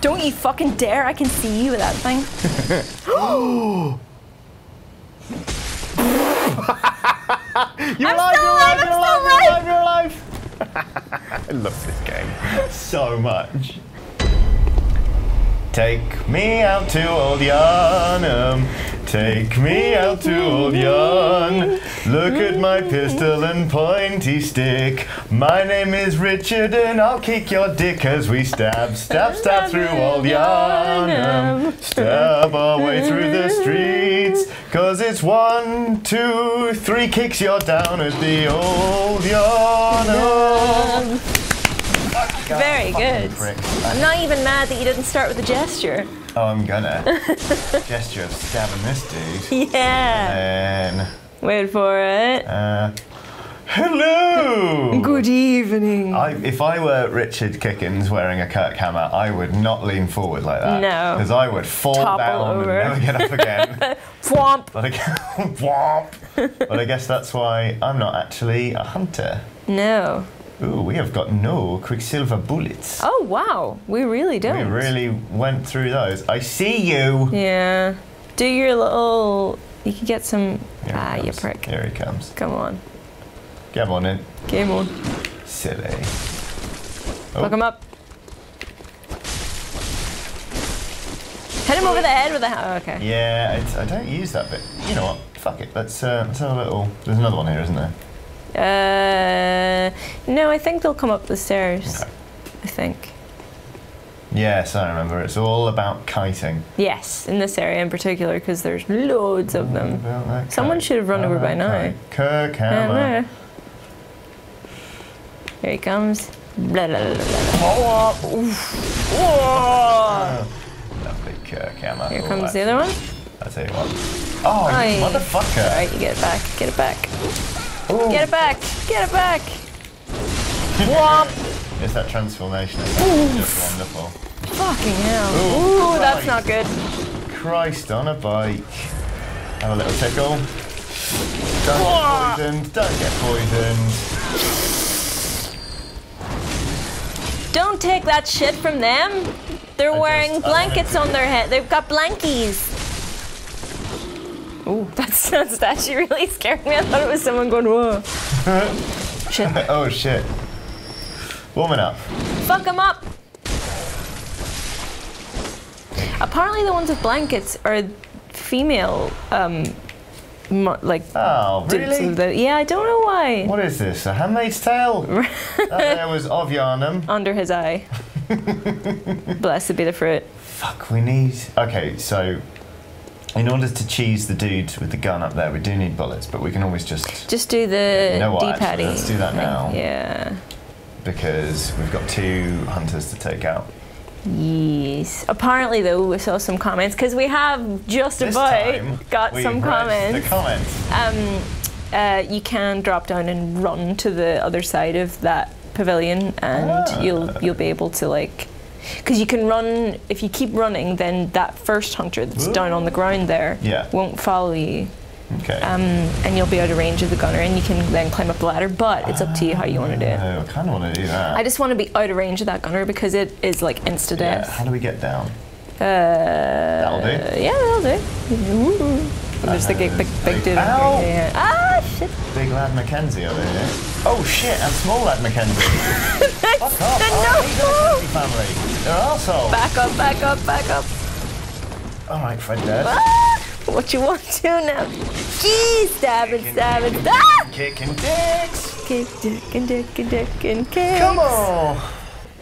Don't you fucking dare! I can see you with that thing. You're alive! I love this game so much. Take me out to Old Yharnam. Take me out to Old Yarn. Look at my pistol and pointy stick. My name is Richard and I'll kick your dick as we stab, stab, stab through Old Yarn. Stab our way through the streets. Cause it's 1, 2, 3 kicks you're down at the Old Yarn. Very good. I'm not even mad that you didn't start with a gesture. Oh, I'm gonna. Gesture of stabbing this dude. Yeah. And then... Wait for it. Hello! Good evening. If I were Richard Kickens wearing a Kirkhammer, I would not lean forward like that. No. Because I would fall down over and never get up again. Womp. Womp. But I guess that's why I'm not actually a hunter. No. Ooh, we have got no Quicksilver Bullets. Oh, wow. We really don't. We really went through those. I see you. Yeah. Do your little... You can get some... Ah, you prick. Here he comes. Come on. Come on in. Game on. Silly. Oh. Look him up. Hit him over the head with a... Oh, okay. Yeah, I don't use that bit. You know what? Fuck it. Let's have a little... There's another one here, isn't there? No, I think they'll come up the stairs. Okay. I think. Yes, I remember. It's all about kiting. Yes, in this area in particular, because there's loads of them. Someone should have run over by now. Kirkhammer. Here he comes. Blah, blah, blah, blah. Oh, oh. Oh. Lovely Kirkhammer. Here comes the other one. I'll tell you what. Oh, you motherfucker. All right, you get it back. Get it back. Ooh. Get it back! Get it back! Womp! It's that transformation. Just wonderful. Fucking hell. Ooh, ooh, that's not good. Christ on a bike. Have a little tickle. Don't get poisoned. Don't get poisoned. Don't take that shit from them. They're wearing blankets on their head. They've got blankies. Oh, that statue really scared me. I thought it was someone going, whoa. Shit. Oh, shit. Woman up. Fuck them up. Apparently the ones with blankets are female, like... Oh, really? Yeah, I don't know why. What is this? A Handmaid's Tale? That there was of Yharnam. Under his eye. Blessed be the fruit. Fuck, we need... Okay, so... In order to cheese the dude with the gun up there, we do need bullets, but we can always just... Just do the D-paddy. Let's do that now. Yeah. Because we've got 2 hunters to take out. Yes. Apparently, though, we saw some comments, because we have just about got some comments. The comments. You can drop down and run to the other side of that pavilion, and you'll be able to, like... Because you can run, if you keep running, then that first hunter that's down on the ground there won't follow you. Okay. And you'll be out of range of the gunner, and you can then climb up the ladder, but it's up to you how you want to do it. I kind of want to do that. I just want to be out of range of that gunner because it is like insta-death. Yeah, how do we get down? That'll do. Yeah, that'll do. There's the big dude. Ow! Yeah. Ah, shit. Big lad Mackenzie over here. Oh, shit, and small lad Mackenzie. Fuck off. Family. They're arseholes. Back up, back up, back up. All right, Fred dead. Ah, what you want to now? Jeez, stabbing, stabbing. Kicking dicks. Kicking dicks. Come on.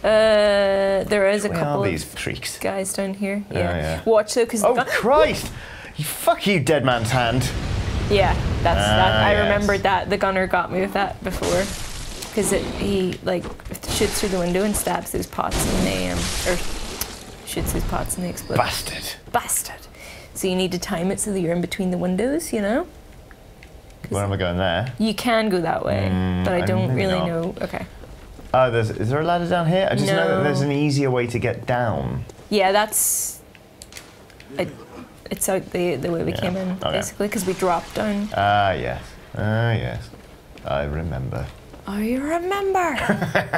There is a couple of these freaks. Guys down here. Yeah. Watch though, because... Oh, Christ. Fuck you, dead man's hand. Yeah, that's that. I remembered that. The gunner got me with that before. Because he, like, shoots through the window and stabs his pots in the, or shoots his pots and they explode. Bastard. Bastard. So you need to time it so that you're in between the windows, you know? Where am I going there? You can go that way, but I don't really know. Okay. Oh, is there a ladder down here? I just know that there's an easier way to get down. Yeah, that's... It's out the way we came in, basically, because we dropped down. Ah, yes. Ah, yes. I remember. Oh, you remember?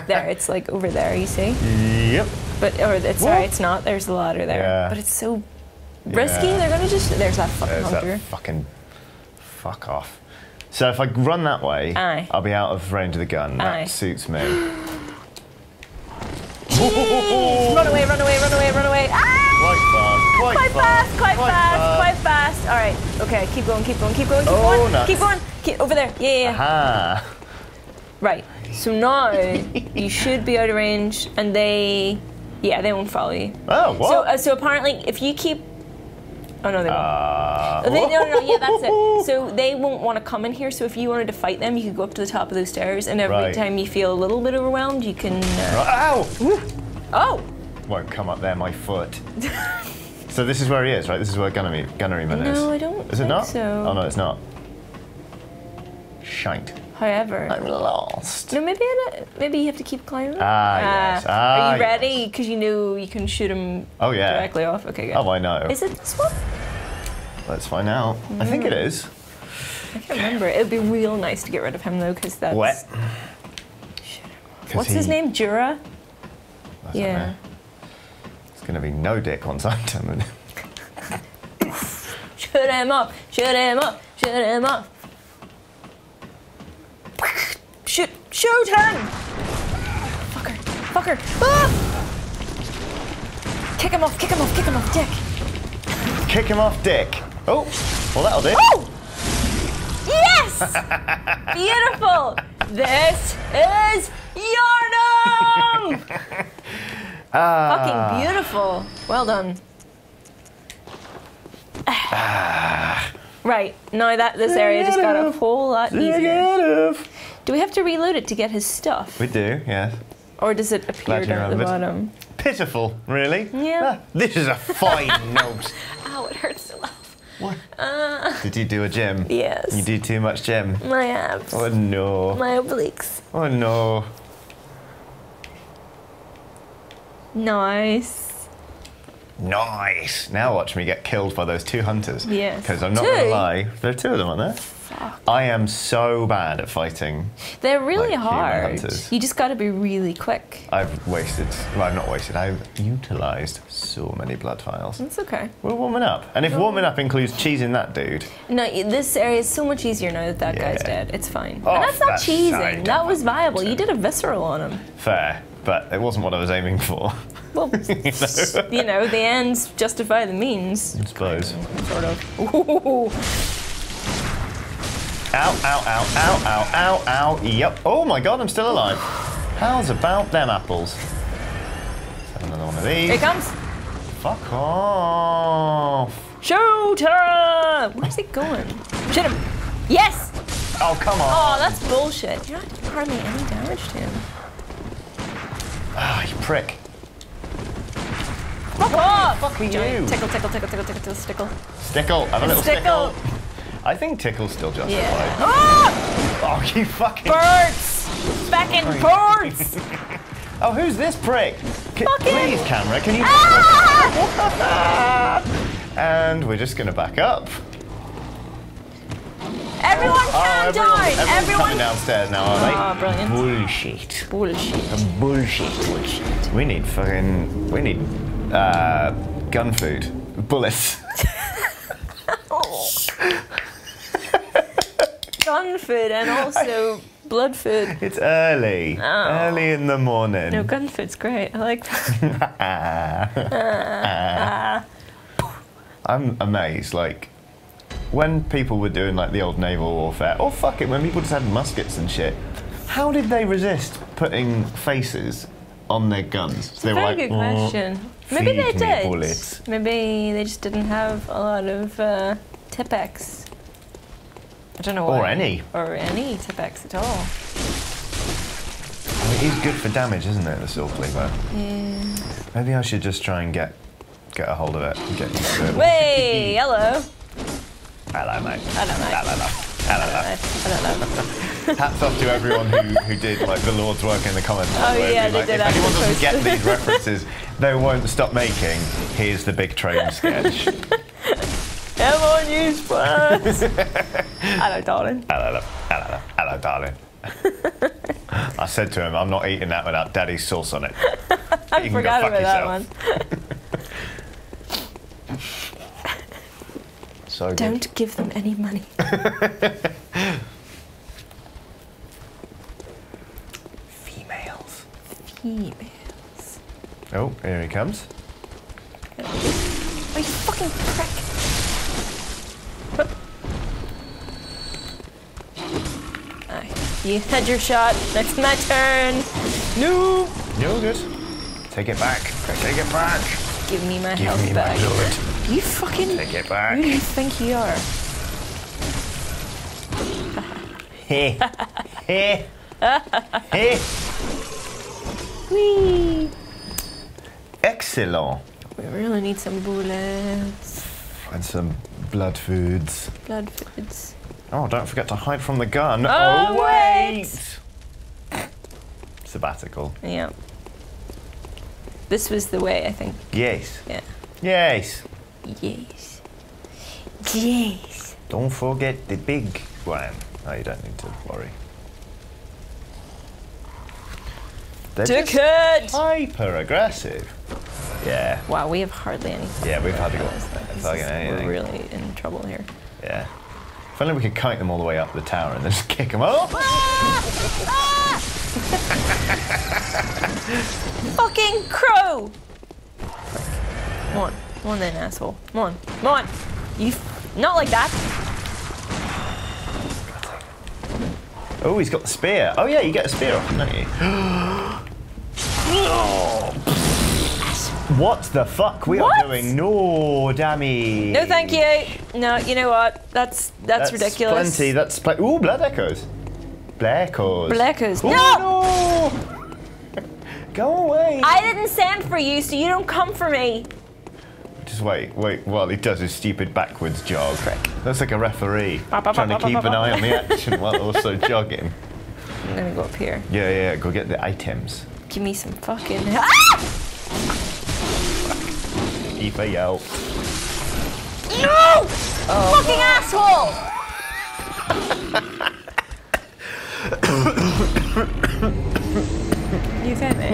There, it's like over there, you see? Yep. But or it's sorry, it's not. There's the ladder there. Yeah. But it's so risky. They're gonna just there's that fucking hunter. That fucking fuck off. So if I run that way, I'll be out of range of the gun. That suits me. Run away! Run away! Run away! Run away! Ah! Quite fast! Quite fast! Quite fast! Quite fast! All right. Okay. Keep going. Keep going. Keep going. Keep going. Nuts. Keep going. Keep over there. Yeah. Yeah. Aha. Right. So now you should be out of range, and they. Yeah, they won't follow you. Oh, what? So, so apparently, if you keep... Oh, no, they won't. Yeah, that's it. So they won't want to come in here, so if you wanted to fight them, you could go up to the top of those stairs, and every time you feel a little bit overwhelmed, you can... Ow! Oh! Won't come up there, my foot. So this is where he is, right? This is where Gunneryman is. No, I don't think not? So. Oh, no, it's not. Shite. However, I'm lost. No, maybe maybe you have to keep climbing. Yes. Are you ready? Because you know you can shoot him directly off. Okay, good. Oh, I know. Is it this one? Let's find out. I think it is. I can't remember. It would be real nice to get rid of him, though, because that's... What? What's his name? Jura? Yeah. It's going to be no dick once I'm done. Shoot him up. Shoot him up. Shoot him up. Shoot! Shoot him! Fucker! Fucker! Ah! Kick him off! Kick him off! Kick him off! Dick! Kick him off, Dick! Oh! Well, that'll do. Oh! Yes! Beautiful! This is Yharnam! Fucking beautiful! Well done. Right, now that this area just got a whole lot easier. Do we have to reload it to get his stuff? We do, yes. Or does it appear down at the bottom? Pitiful, really? Yeah. Ah, this is a fine note. Ow, it hurts to laugh. What? Did you do a gym? Yes. You do too much gym? My abs. Oh, no. My obliques. Oh, no. Nice. Nice. Now watch me get killed by those two hunters. Yes. Because I'm not going to lie, there are two of them, aren't there? Fuck. I am so bad at fighting. They're really hard. You just got to be really quick. I've wasted. Well, I've not wasted. I've utilised so many blood vials. It's okay. We're warming up, and if warming up includes cheesing that dude. No, this area is so much easier now that that guy's dead. It's fine. Oh, and that's not cheesing. That was viable. You did a visceral on him. Fair. But it wasn't what I was aiming for. Well, you know, the ends justify the means. I suppose. Sort of. Ooh. Ow, ow, ow, ow, ow, ow, ow, yep. Oh my god, I'm still alive. How's about them apples? Let's have another one of these. Here it comes. Fuck off. Shoot her! Where's he going? Shoot him. Yes! Oh, come on. Oh, that's bullshit. You're not doing hardly any damage to him. Ah, you prick. Fuck off! Fuck you! Tickle, tickle, tickle, tickle, tickle, tickle. Stickle! Have a little stickle! I think tickle's still justified. Yeah. Ah! Oh, you fucking... Birds! Fucking birds! Oh, who's this prick? Please, camera, can you... Ah! And we're just gonna back up. Everyone calm down! Everyone's coming downstairs now, aren't they? Brilliant. Bullshit. Bullshit. Bullshit. Bullshit. We need fucking... We need gun food. Bullets. Oh. Gun food and also blood food. It's early. Early in the morning. No, gun food's great. I like that. I'm amazed, like... When people were doing like the old naval warfare, or fuck it, when people just had muskets and shit, how did they resist putting faces on their guns? It's a very good question. Maybe they did. Maybe they just didn't have a lot of Tipex. I don't know why. Or any Tipex at all. I mean, he's good for damage, isn't it, the Saw Cleaver? Yeah. Maybe I should just try and get a hold of it. And get used to it. Way, hello. Hello, mate. Hello. Hats off to everyone who did like the Lord's work in the comments. Oh yeah, they did. If anyone doesn't get these references, they won't stop making. Here's the big train sketch. Come on, you spurs. Hello, darling. Hello, darling. I said to him, I'm not eating that without Daddy's sauce on it. I forgot about that one. So don't give them any money. Females. Females. Oh, here he comes. Oh, you fucking prick. Right. You had your shot. That's my turn. No. No good. Take it back. Take it back. Give me my health back. Give me my lord. You fucking... Take it back. Who do you think you are? Hey. Hey. Hey. Whee. Excellent. We really need some bullets. And some blood foods. Blood foods. Oh, don't forget to hide from the gun. Oh, oh wait! Sabbatical. Yeah. This was the way, I think. Yes. Yeah. Yes. Yes. Yes. Don't forget the big one. No, you don't need to worry. They're just hyper aggressive. Yeah. Wow, we have hardly anything. Yeah, we've hardly got anything. We're really in trouble here. Yeah. If only we could kite them all the way up the tower and then just kick them up. Fucking crow! Come on. Come on then, asshole. Come on. Come on. You not like that. Oh, he's got the spear. Oh yeah, you get a spear off, don't you? Oh. What the fuck? We are doing no damage. No thank you. No, you know what? That's ridiculous. Plenty. That's plenty. Ooh, blood echoes. Blood echoes. Blood echoes. Ooh, no! No! Go away. I didn't send for you, so you don't come for me. Just wait while he does his stupid backwards jog. That's like a referee trying to keep an eye on the action while also jogging. I'm gonna go up here. Yeah, yeah, go get the items. Give me some fucking. Fuck. Keep a yell. No! Oh. Fucking asshole! You sent me.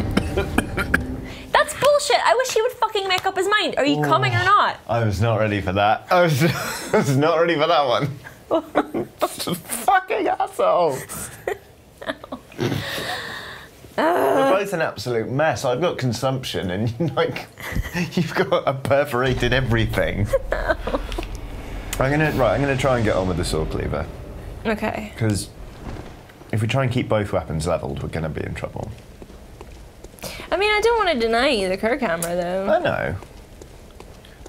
That's bullshit. I wish he would fucking make up his mind. Are you coming or not? I was not ready for that. I was not ready for that one. Fucking asshole. No. We're both an absolute mess. I've got consumption and like you've got a perforated everything. No. I'm gonna try and get on with the saw cleaver. Okay. Because if we try and keep both weapons leveled, we're gonna be in trouble. I mean, I don't want to deny you the Kirkhammer, though. I know.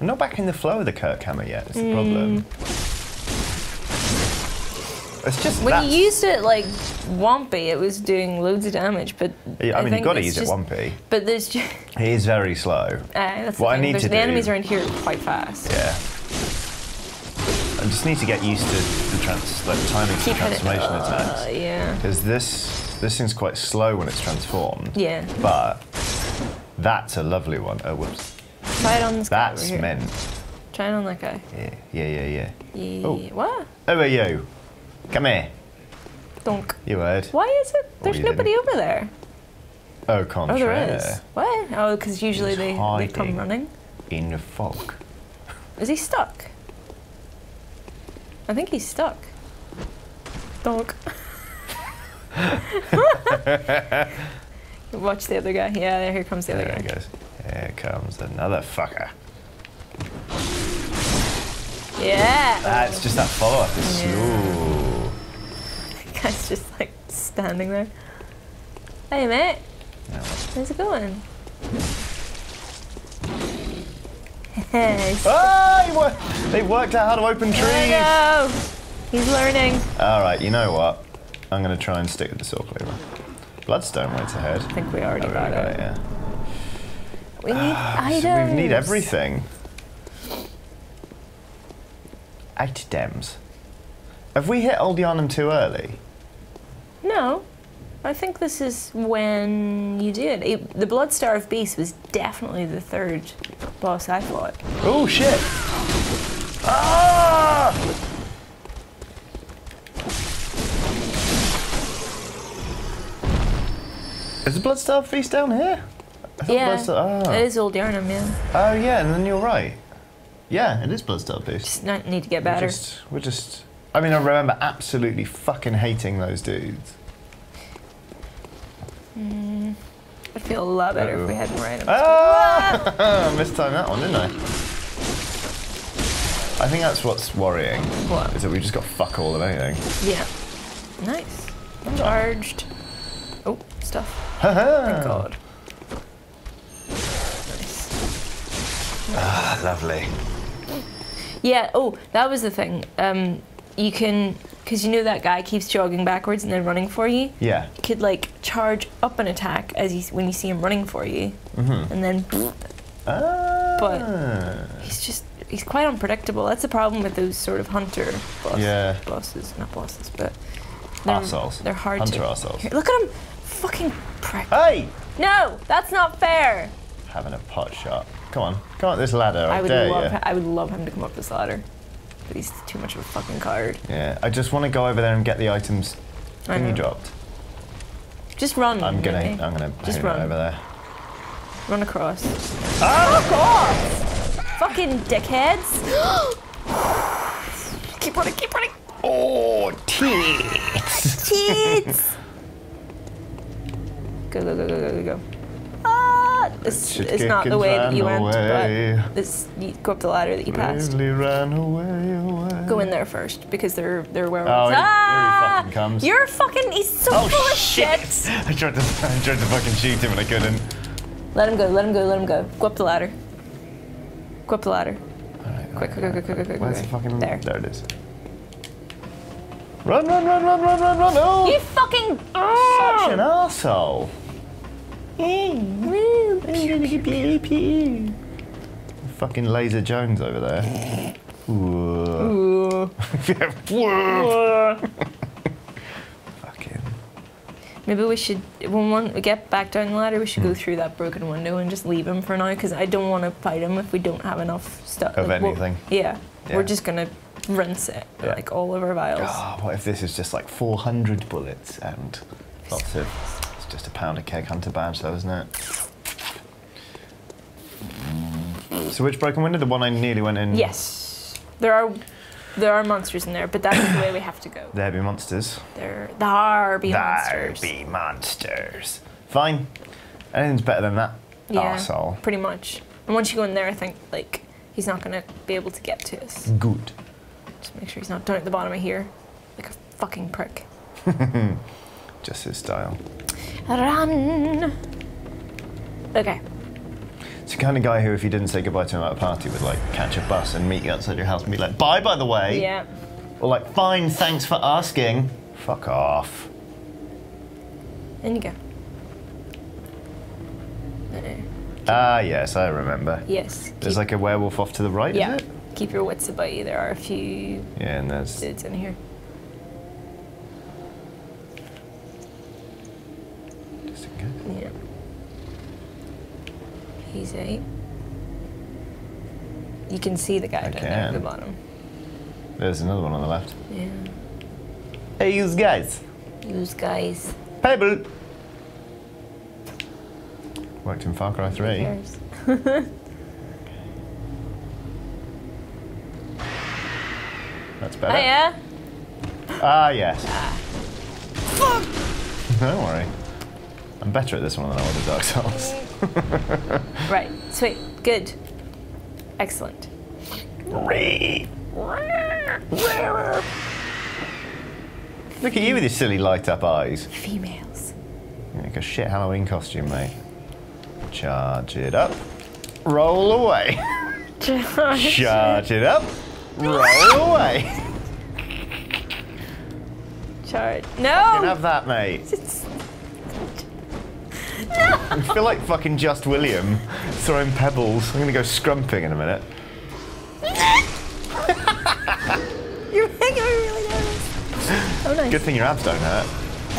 I'm not back in the flow of the Kirkhammer yet, it's the problem. It's just when you used it, like, Wompy, it was doing loads of damage, but... Yeah, I mean, you've got to use it Wompy. But there's just... He is very slow. That's what I need to do... The enemies around here are quite fast. Yeah. I just need to get used to the timing for transformation attacks. Yeah. Because this thing's quite slow when it's transformed. Yeah. But that's a lovely one. Oh, whoops. Try it on this guy. That's meant. Try it on that guy. Yeah, yeah, yeah, yeah. Oh. What? Over you. Come here. Donk. You heard. Why is it? There's nobody over there. Oh, contrary. Oh, there is. What? Oh, because usually they come running. In the fog. Is he stuck? I think he's stuck. Donk. Watch the other guy. Yeah, here comes the other guy. There he goes. Here comes another fucker. Yeah. It's just that follow-up. It's slow. That guy's just like standing there. Hey, mate. No. How's it going? Oh, they worked out how to open trees. There we go. He's learning. All right, you know what? I'm going to try and stick with the saw cleaver. Bloodstone waits ahead. I think we already got it. Yeah. We need items. We need everything. Items. Have we hit Old Yharnam too early? No. I think this is when you did. The Blood-Starved Beast was definitely the third boss I fought. Oh, shit. Ah! Is the Blood-Starved Beast down here? I Yeah, it is Old Yharnam, yeah. Oh, yeah, and then you're right. Yeah, it is Blood-Starved Beast. Just not need to get better. We're just... I mean, I remember absolutely fucking hating those dudes. Mm, I'd feel a lot better if we hadn't ran them. Ah! Mistimed that one, didn't I? I think that's what's worrying. What? Is that we just got fuck all of anything. Yeah. Nice. Charged. Oh, stuff. Thank God. Nice. Ah, lovely. Yeah, oh, that was the thing. You can, because you know that guy keeps jogging backwards and then running for you? Yeah. You could, like, charge up an attack as you, when you see him running for you. Mm-hmm. And then... Ah. But he's just, he's quite unpredictable. That's the problem with those sort of hunter bosses. Yeah. Not bosses, but... Arseholes. They're hard to... Hunter arseholes. Look at him! Fucking prick. Hey! No! That's not fair! Having a pot shot. Come on. Come on this ladder. I would love him to come up this ladder. But he's too much of a fucking card. Yeah, I just want to go over there and get the items you dropped. Just run. I'm gonna just run over there. Run across. Ah! Fuck off! Fucking dickheads! Keep running! Keep running! Oh, tits! Tits! Go go go go go go! Ah! It's not the way that you went, but this, you go up the ladder that you passed. Ran away. Go in there first because they're werewolves. Oh, ah! Here he fucking comes. You're fucking. He's so full of shit. I tried to fucking shoot him and I couldn't. Let him go. Let him go. Let him go. Go up the ladder. Go up the ladder. All right, quick. Where's the fucking? There it is. Run! Oh. You fucking such an asshole. Fucking Laser Jones over there. Fucking. Maybe we should, when we get back down the ladder, we should go through that broken window and just leave him for now, because I don't want to fight him if we don't have enough stuff. Of like, anything. Yeah, we're just gonna rinse it, like all of our vials. Oh, what if this is just like 400 bullets and lots of... It's just a pound a keg hunter badge though, isn't it? So which broken window? The one I nearly went in? Yes. There are monsters in there, but that's the way we have to go. There be monsters. There be monsters. There be monsters. Fine. Anything's better than that. Yeah, arsehole. Pretty much. And once you go in there, I think, like, he's not going to be able to get to us. Good. Just make sure he's not down at the bottom of here, like a fucking prick. Just his style. Run! Okay. It's the kind of guy who, if you didn't say goodbye to him at a party, would like catch a bus and meet you outside your house and be like, bye, by the way. Yeah. Or like, fine, thanks for asking. Fuck off. In you go. Ah, yes, I remember. Yes. There's like a werewolf off to the right, is it? Keep your wits about you. There are a few dudes in here. Just in case. Yeah. He's 8. You can see the guy down there at the bottom. There's another one on the left. Yeah. Hey, you guys. You guys. Pebble. Worked in Far Cry 3. Who cares? That's better. Oh, yeah? Ah, yes. Fuck! Don't worry. I'm better at this one than I was at Dark Souls. Right. Sweet. Good. Excellent. Look at you with your silly light-up eyes. Females. You're like a shit Halloween costume, mate. Charge it up. Roll away. Charge it up. Roll away. Charge. No! You can have that, mate. No! I feel like fucking Just William throwing pebbles. I'm gonna go scrumping in a minute. You're making me really nervous. Oh, nice. Good thing your abs don't hurt. I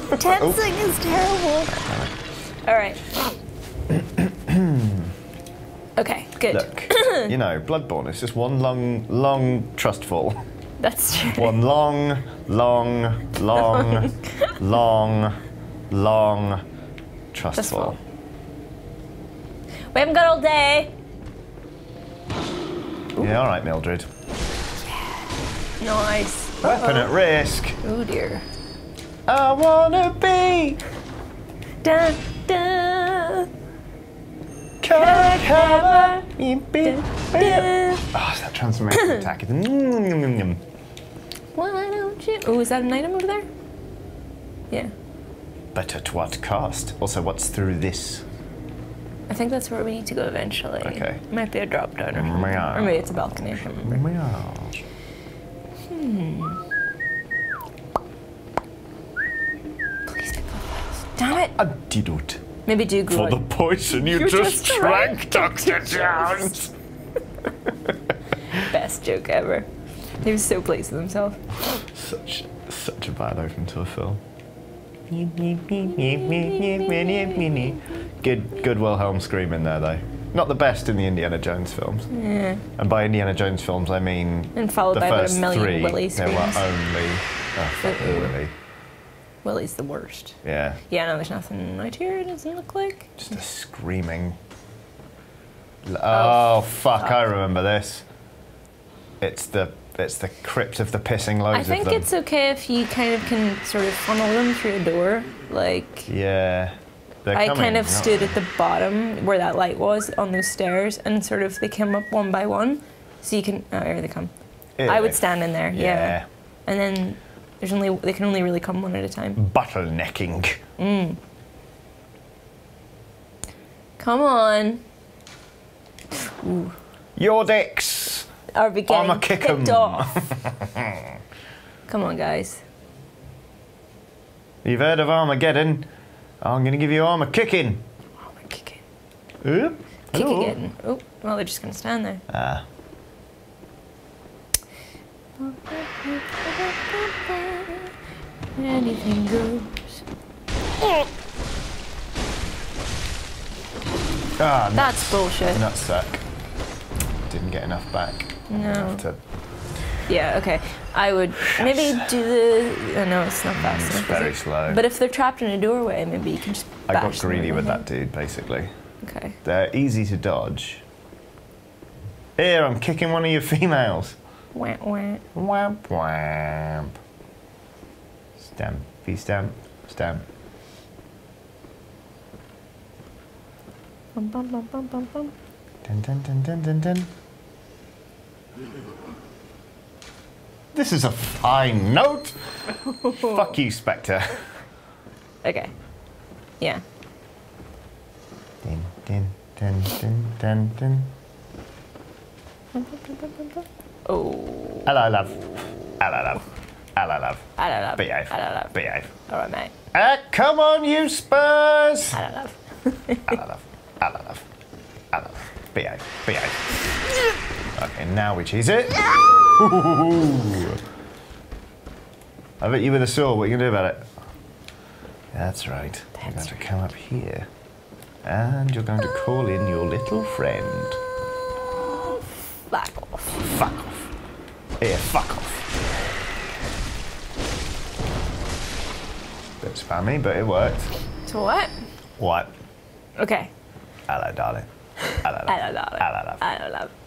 know. Tensing is terrible. Alright. Okay, good. Look, you know, Bloodborne is just one long trust fall. That's true. One long trust fall. We haven't got all day. Ooh. Yeah, all right, Mildred. Yeah. Nice. Weapon at risk. Oh dear. I wanna be. Da da. Kirkhammer. Oh, it's that transformation attack. Why don't you? Oh, is that an item over there? Yeah. But at what cost? Also, what's through this? I think that's where we need to go eventually. Okay. Might be a drop down or something. Or maybe it's a balcony. I can't remember. Please be blood vials. Damn it! I didn't. Maybe do good. For the poison you just drank, Dr. Jones! Best joke ever. He was so pleased with himself. Such a bad open to a film. Good Wilhelm scream in there, though. Not the best in the Indiana Jones films. Yeah. And by Indiana Jones films, I mean and followed the by first about a million Willy screams. There were only Willy. Willy's the worst. Yeah. Yeah, no, there's nothing right here. It doesn't look like. Just a screaming. Oh fuck! I remember this. It's the crypt of the pissing loads. I think it's okay if you kind of can sort of funnel them through a door, like. Yeah. I kind of stood at the bottom where that light was on those stairs, and sort of they came up one by one, so you can. Oh, here they come. Ew. I would stand in there. Yeah. And then there's only they can only really come one at a time. Bottlenecking. Mm. Come on. Ooh. Your dicks are beginning. I'm a kick 'em. Come on, guys. You've heard of Armageddon. I'm going to give you arm a kicking. Arm a kicking. Oop. Kick again. Oh, well, they're just going to stand there. Ah. Anything goes. Ah, that's bullshit. Nutsack. Didn't get enough back. No. Yeah, okay. I would maybe do the. Oh, no, it's not fast enough. It's very slow. But if they're trapped in a doorway, maybe you can just. I got greedy with that dude, basically. Okay. They're easy to dodge. Here, I'm kicking one of your females. Wamp, wamp. Wamp, wamp. Stamp, V stamp, stamp. Bum, bum, bum, bum, bum, bum. Dun, dun, dun, dun, dun, dun. This is a fine note. Fuck you, Spectre. Okay. Yeah. Din, din, din, din, din, din. Oh. Hello, love. Hello, love. Hello, love. Hello, love. Behave. Hello, love. Behave. All right, mate. Come on, you Spurs. Hello, love. Hello, love. Hello, love. Hello, love. Behave. Behave. Okay, now we cheese it. Ooh. I bet you with a sword, what are you gonna do about it? That's right. You're going to come up here. And you're going to call in your little friend. Fuck off. Fuck off. Yeah, fuck off. Bit spammy, but it worked. To what? What? Okay. Hello, darling. Hello, love. Hello, darling. Hello, love. Hello, love.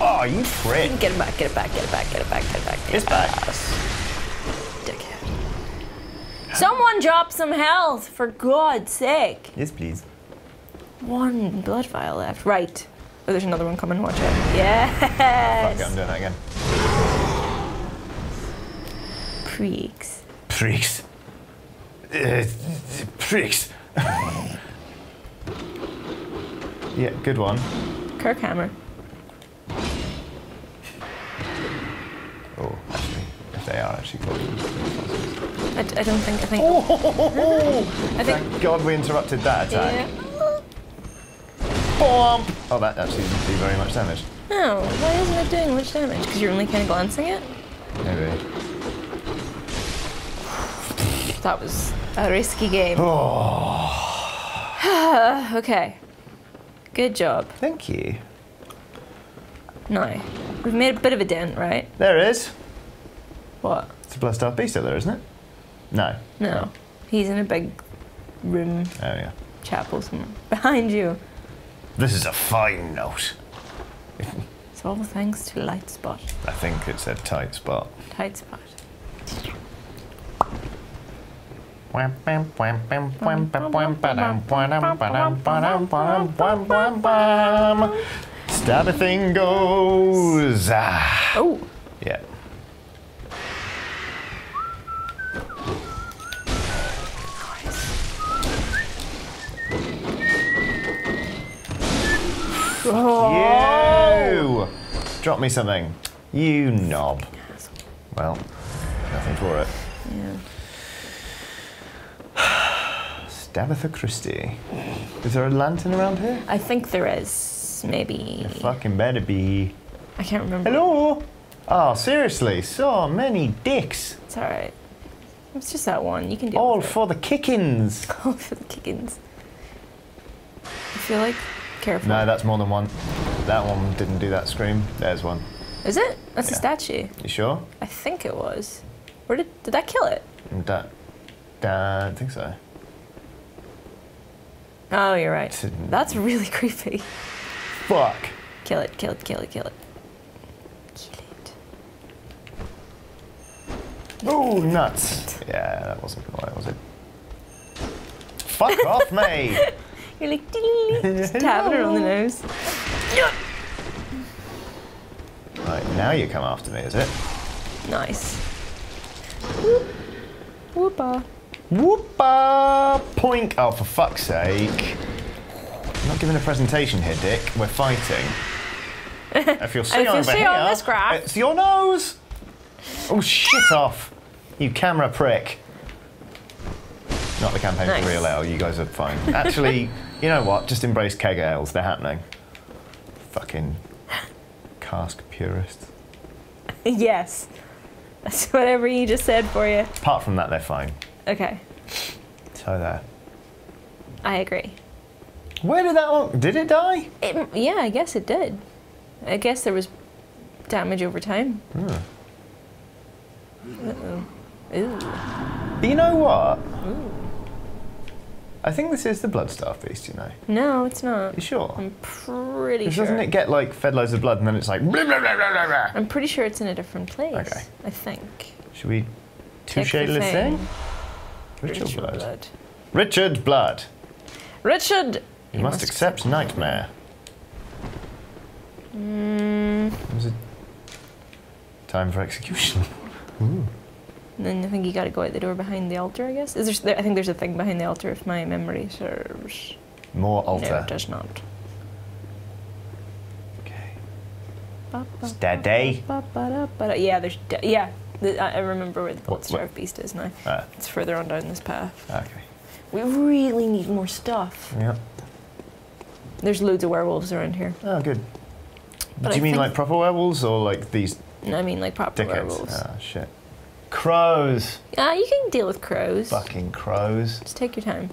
Oh, you prick. Get it back, get it back, get it back, get it back, get it back. Get it's back. Someone drop some health, for God's sake. Yes, please. One blood vial left. Right. Oh, there's another one coming. Watch it. Yes. Oh, fuck, I'm doing that again. Preaks. Preaks. Preaks. Yeah, good one. Kirkhammer. Oh, actually, if they are actually called. I don't think. I think. Oh, ho, ho, ho, ho. I think. Thank God we interrupted that attack. Yeah. Oh, that actually didn't do very much damage. Oh, why isn't it doing much damage? Because you're only kind of glancing at it? Maybe. That was a risky game. Oh. Okay. Good job. Thank you. No. We've made a bit of a dent, right? There it is. What? It's a Blood-Starved Beast out there, isn't it? No. No. He's in a big room. Oh, yeah. Chapel somewhere. Behind you. This is a fine note. It's all thanks to Light Spot. I think it said Tight Spot. Tight Spot. Stabby thing goes. Oh. Yeah. Oh. You! Drop me something. You knob. Well, nothing for it. Yeah. Stabitha Christie. Is there a lantern around here? I think there is, maybe. There fucking better be. I can't remember. Hello? Oh, seriously, so many dicks. It's alright. It's just that one. You can do it. All for the Kickens. All for the Kickens. I feel like. Careful. No, that's more than one. That one didn't do that scream. There's one. Is it? That's a statue. You sure? I think it was. Where did that kill it? I think so. Oh, you're right. That's really creepy. Fuck. Kill it, kill it, kill it, kill it. Kill it. Oh, nuts. Yeah, that wasn't right, was it? Fuck off, mate. You're like, just tapping her on the nose. Right, now you come after me, is it? Nice. Whoop. Whoopah. Whoopah! Poink! Oh, for fuck's sake. I'm not giving a presentation here, Dick. We're fighting. If you'll see, on this graph. It's your nose! Oh, shit off! You camera prick. Not the campaign for real ale, you guys are fine. Actually, you know what? Just embrace keg ales, they're happening. Fucking cask purists. Yes. That's whatever you just said for you. Apart from that, they're fine. Okay. So there. I agree. Where did that one... Did it die? Yeah, I guess it did. I guess there was damage over time. Mm. Uh-oh. Ooh. But you know what? Ooh. I think this is the Blood-Starved Beast, you know. No, it's not. You sure? I'm pretty sure. Doesn't it get like fed loads of blood and then it's like blah, blah, blah, blah, blah. I'm pretty sure it's in a different place. Okay. I think. Should we touché le thing? Richard Blood. Richard Blood. Richard! You must accept nightmare. Mm. Was it time for execution? Ooh. And then I think you gotta go out the door behind the altar, I guess. Is there, I think there's a thing behind the altar if my memory serves. More altar. No, it does not. Okay. It's dead day. Yeah, there's. Yeah, I remember where the Blood-Starved Beast is now. It's further on down this path. Okay. We really need more stuff. Yeah. There's loads of werewolves around here. Oh, good. But do you mean like proper werewolves or like these? No, I mean like proper werewolves. Oh, shit. Crows. Ah, you can deal with crows. Fucking crows. Just take your time.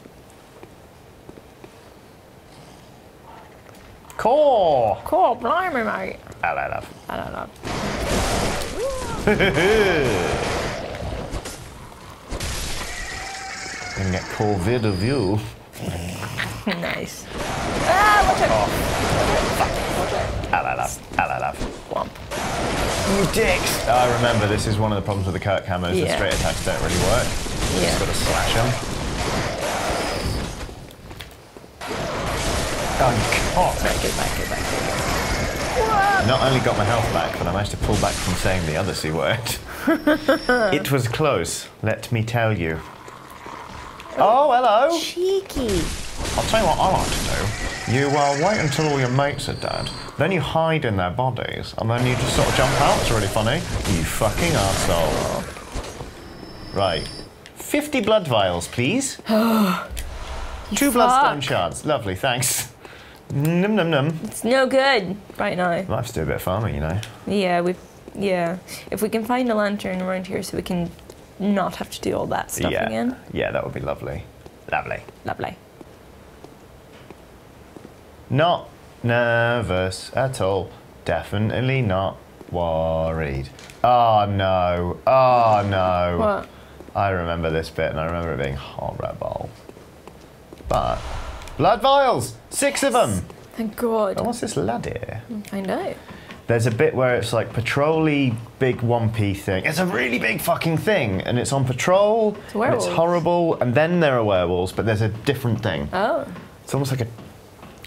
Caw. Caw, blimey, mate. I don't know. I don't know. And get COVID of you. Nice. Ah, watch out. I don't know. Womp. You dicks! I remember this is one of the problems with the Kirkhammers. Yeah. The straight attacks don't really work. You just gotta slash them. Oh, God! Back. Not only got my health back, but I managed to pull back from saying the other C word. It was close, let me tell you. Oh, hello! Cheeky! I'll tell you what I like to do. You wait until all your mates are dead, then you hide in their bodies, and then you just sort of jump out. It's really funny. You fucking arsehole. Right. 50 blood vials, please. 2 bloodstone shards. Lovely, thanks. Num num num. It's no good right now. Might have to do a bit of farming, you know. Yeah, if we can find a lantern around here so we can not have to do all that stuff again. Yeah, that would be lovely. Lovely. Lovely. Not nervous at all. Definitely not worried. Oh no. Oh no. What? I remember this bit and I remember it being horrible. But blood vials! 6 of them! Thank God. Oh, what's this lad here? I know. There's a bit where it's like patrol-y, big wompy thing. It's a really big fucking thing, and it's on patrol, it's and it's horrible, and then there are werewolves, but there's a different thing. Oh. It's almost like a,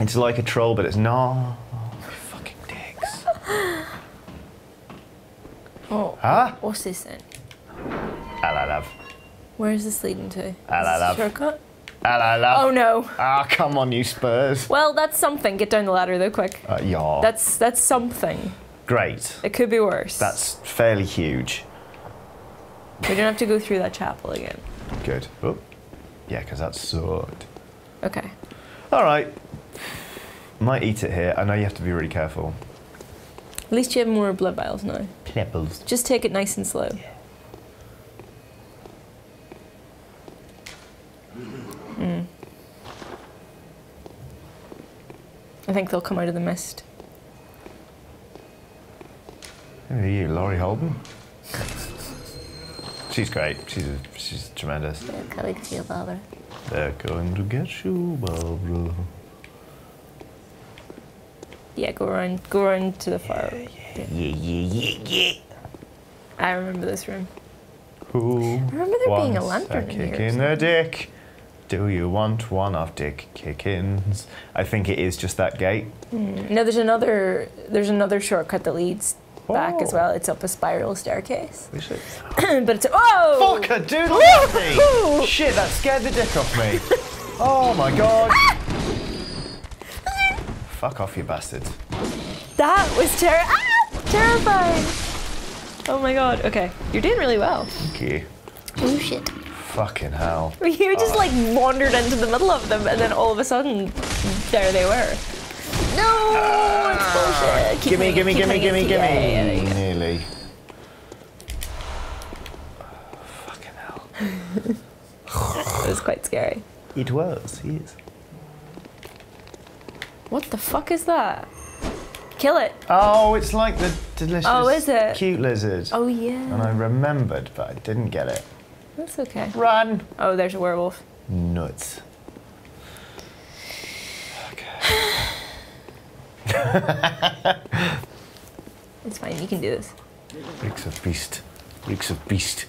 it's like a troll, but it's not. Oh, fucking dicks. Oh. Huh? What's this then? Hello, love. Where is this leading to? Hello, love. Shortcut? Hello, love. Oh no. Ah, oh, come on, you Spurs. Well, that's something. Get down the ladder though, quick. Yeah. That's something. Great. It could be worse. That's fairly huge. We don't have to go through that chapel again. Good. Oh. Yeah, because that sucked. Okay. All right. Might eat it here. I know you have to be really careful. At least you have more blood vials now. Pebbles. Just take it nice and slow. Yeah. Mm. I think they'll come out of the mist. Who are you, Laurie Holden? She's great. She's tremendous. They're coming to you, Barbara. They're going to get you, Barbara. Yeah, go around to the fire. Yeah. I remember this room. Who? I remember there being a lantern in here. Kick in the dick. Do you want one of Dick Kickens? I think it is just that gate. Mm. No, there's another shortcut that leads back as well. It's up a spiral staircase. We should. But it's oh! Fuck a doodle at me! Shit, that scared the dick off me. Oh my god! Ah! Fuck off, you bastards. That was terrifying. Oh my god. Okay, you're doing really well. Thank you. Oh shit. Fucking hell. You just like wandered into the middle of them and then all of a sudden, there they were. No! It's bullshit! Gimme. Nearly. Oh, fucking hell. It was quite scary. It was, yes. What the fuck is that? Kill it. Oh, it's like the delicious cute lizard. Oh, yeah. And I remembered, but I didn't get it. That's okay. Run! Oh, there's a werewolf. Nuts. Okay. It's fine, you can do this. Bricks of beast. Bricks of beast.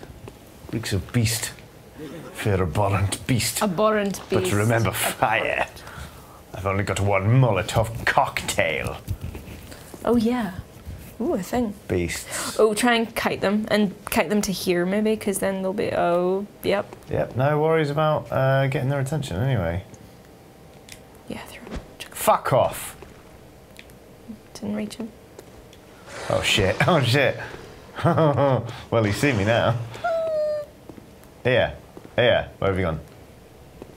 Bricks of beast. Fair abhorrent beast. Abhorrent beast. But remember fire. Abhorrent. I've only got one Molotov cocktail. Oh, yeah. Ooh, a thing. Beasts. Oh, try and kite them to here maybe, because then they'll be, Yep, no worries about getting their attention anyway. Yeah, they're... Fuck off! Didn't reach him. Oh shit, oh shit. Well, he's seen me now. Here, where have you gone?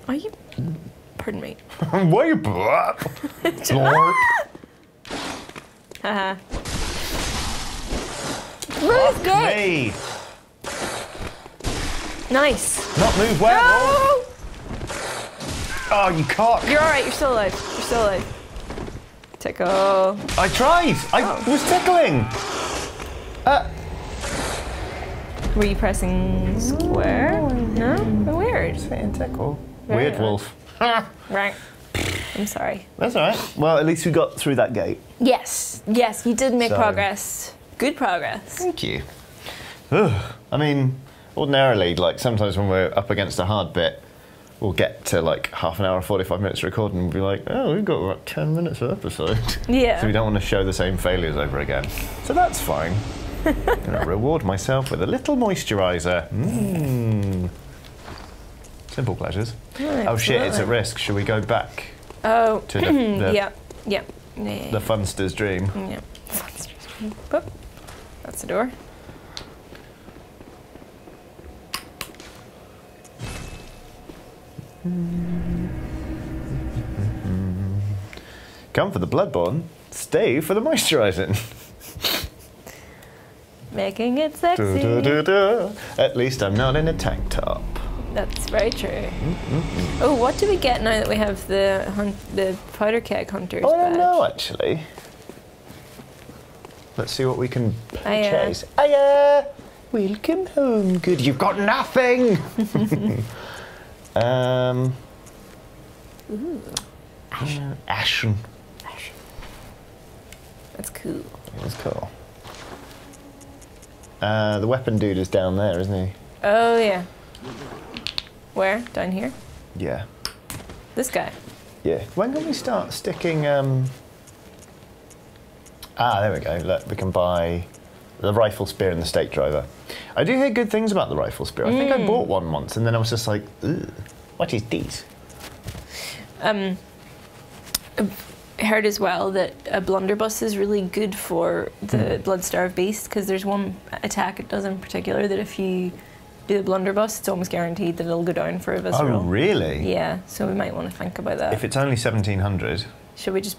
Are you... Pardon me. Why you... Blorp! Haha. Move, good. Me. Nice. Not move well. No. Oh, you cock. You're all right. You're still alive. You're still alive. Tickle. I tried. I was tickling. Were you pressing square? No. Weird. Saying tickle. Weird wolf. Right. I'm sorry. That's all right. Well, at least we got through that gate. Yes. Yes, you did make progress. Good progress. Thank you. Ugh. I mean, ordinarily, like sometimes when we're up against a hard bit, we'll get to like half an hour, 45 minutes recording, and we'll be like, oh, we've got about 10 minutes of episode. Yeah. So we don't want to show the same failures over again. So that's fine. I'm going to reward myself with a little moisturiser. Mmm. Simple pleasures. Yeah, oh shit, it's at risk. Should we go back? Oh. To the yeah. The funster's dream. Yeah. Funster's dream. Boop. That's the door. Come for the Bloodborne, stay for the moisturising. Making it sexy. Du, du, du, du. At least I'm not in a tank top. That's very true. Mm-hmm. Oh, what do we get now that we have the powder keg hunters? Oh, I don't know actually. Let's see what we can purchase. Hiya! Welcome home, good. You've got nothing. Ooh. Ashen. Ashen. Ashen. That's cool. That's cool. The weapon dude is down there, isn't he? Oh yeah. Where? Down here? Yeah. This guy? Yeah. When can we start sticking... Ah, there we go. Look, we can buy the Rifle Spear and the Stake Driver. I do hear good things about the Rifle Spear. I think I bought one once and then I was just like, ugh, what is this? I heard as well that a Blunderbuss is really good for the Blood-Starved Beast because there's one attack it does in particular that if you... the Blunderbuss, it's almost guaranteed that it'll go down for a visceral. Oh, really? Yeah, so we might want to think about that. If it's only 1,700... Should we just...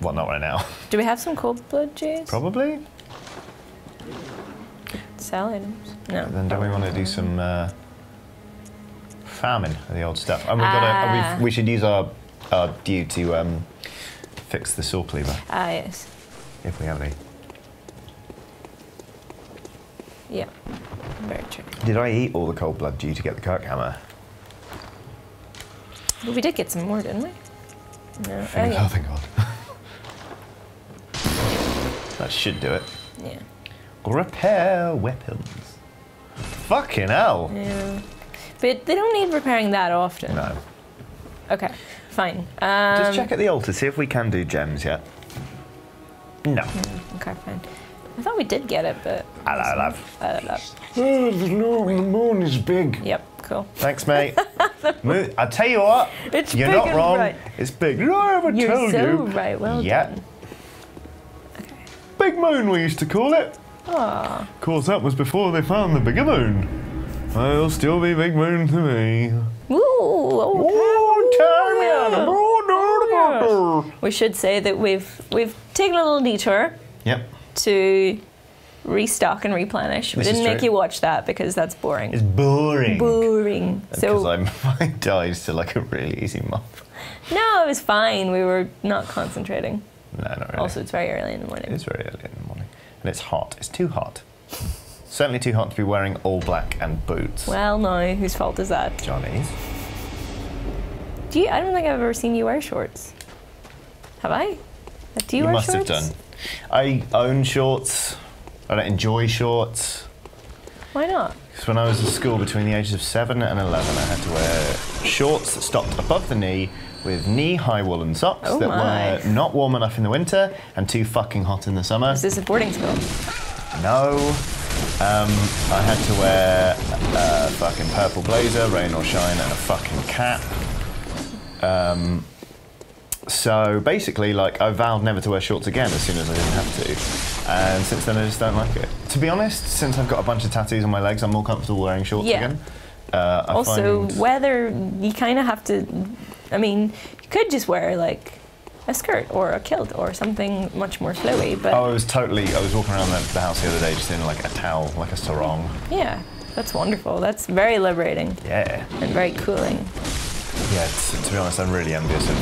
Well, not right now. Do we have some cold blood, Jays? Probably. Sell items? No. Then don't we want to do some farming of the old stuff? And we've got we should use our due to fix the Saw Cleaver. Ah, yes. If we have any. Yeah. Very true. Did I eat all the cold blood due to get the Kirkhammer? Well, we did get some more, didn't we? No. Oh, yeah. Thank God. That should do it. Yeah. Repair weapons. Fucking hell. Yeah. But they don't need repairing that often. No. Okay, fine. Just check at the altar, see if we can do gems yet. No. Okay, fine. I thought we did get it, but... Hello, love. Hello, love. Oh, the moon is big. Yep, cool. Thanks, mate. I'll tell you what, it's you're not wrong. Right. It's big. Did I ever tell you? You're so right, well done. Okay. Big moon, we used to call it. Aww. Of course, that was before they found the bigger moon. I'll still be big moon to me. Ooh, okay. Ooh, tell me on a... We should say that we've taken a little detour. Yep. To restock and replenish. This we didn't make you watch that because that's boring. It's boring. Boring. So I died to like a really easy mop. No, it was fine. We were not concentrating. No, not really. Also, it's very early in the morning. It's very early in the morning. And it's hot. It's too hot. Certainly too hot to be wearing all black and boots. Well, no. Whose fault is that? Johnny's. Do you? I don't think I've ever seen you wear shorts. Have I? Do you wear shorts? You must have done. I own shorts. I don't enjoy shorts. Why not? Because when I was in school, between the ages of 7 and 11, I had to wear shorts that stopped above the knee with knee-high woolen socks that were not warm enough in the winter and too fucking hot in the summer. Was this a boarding school? No. I had to wear a fucking purple blazer, rain or shine, and a fucking cap. So basically, like, I vowed never to wear shorts again as soon as I didn't have to. And since then, I just don't like it. To be honest, since I've got a bunch of tattoos on my legs, I'm more comfortable wearing shorts again. Also, whether you kind of have to... I mean, you could just wear, like, a skirt or a kilt or something much more flowy, but... Oh, I was walking around the house the other day just in, like, a towel, like a sarong. Yeah, that's wonderful. That's very liberating. Yeah. And very cooling. Yeah, to be honest, I'm really envious of...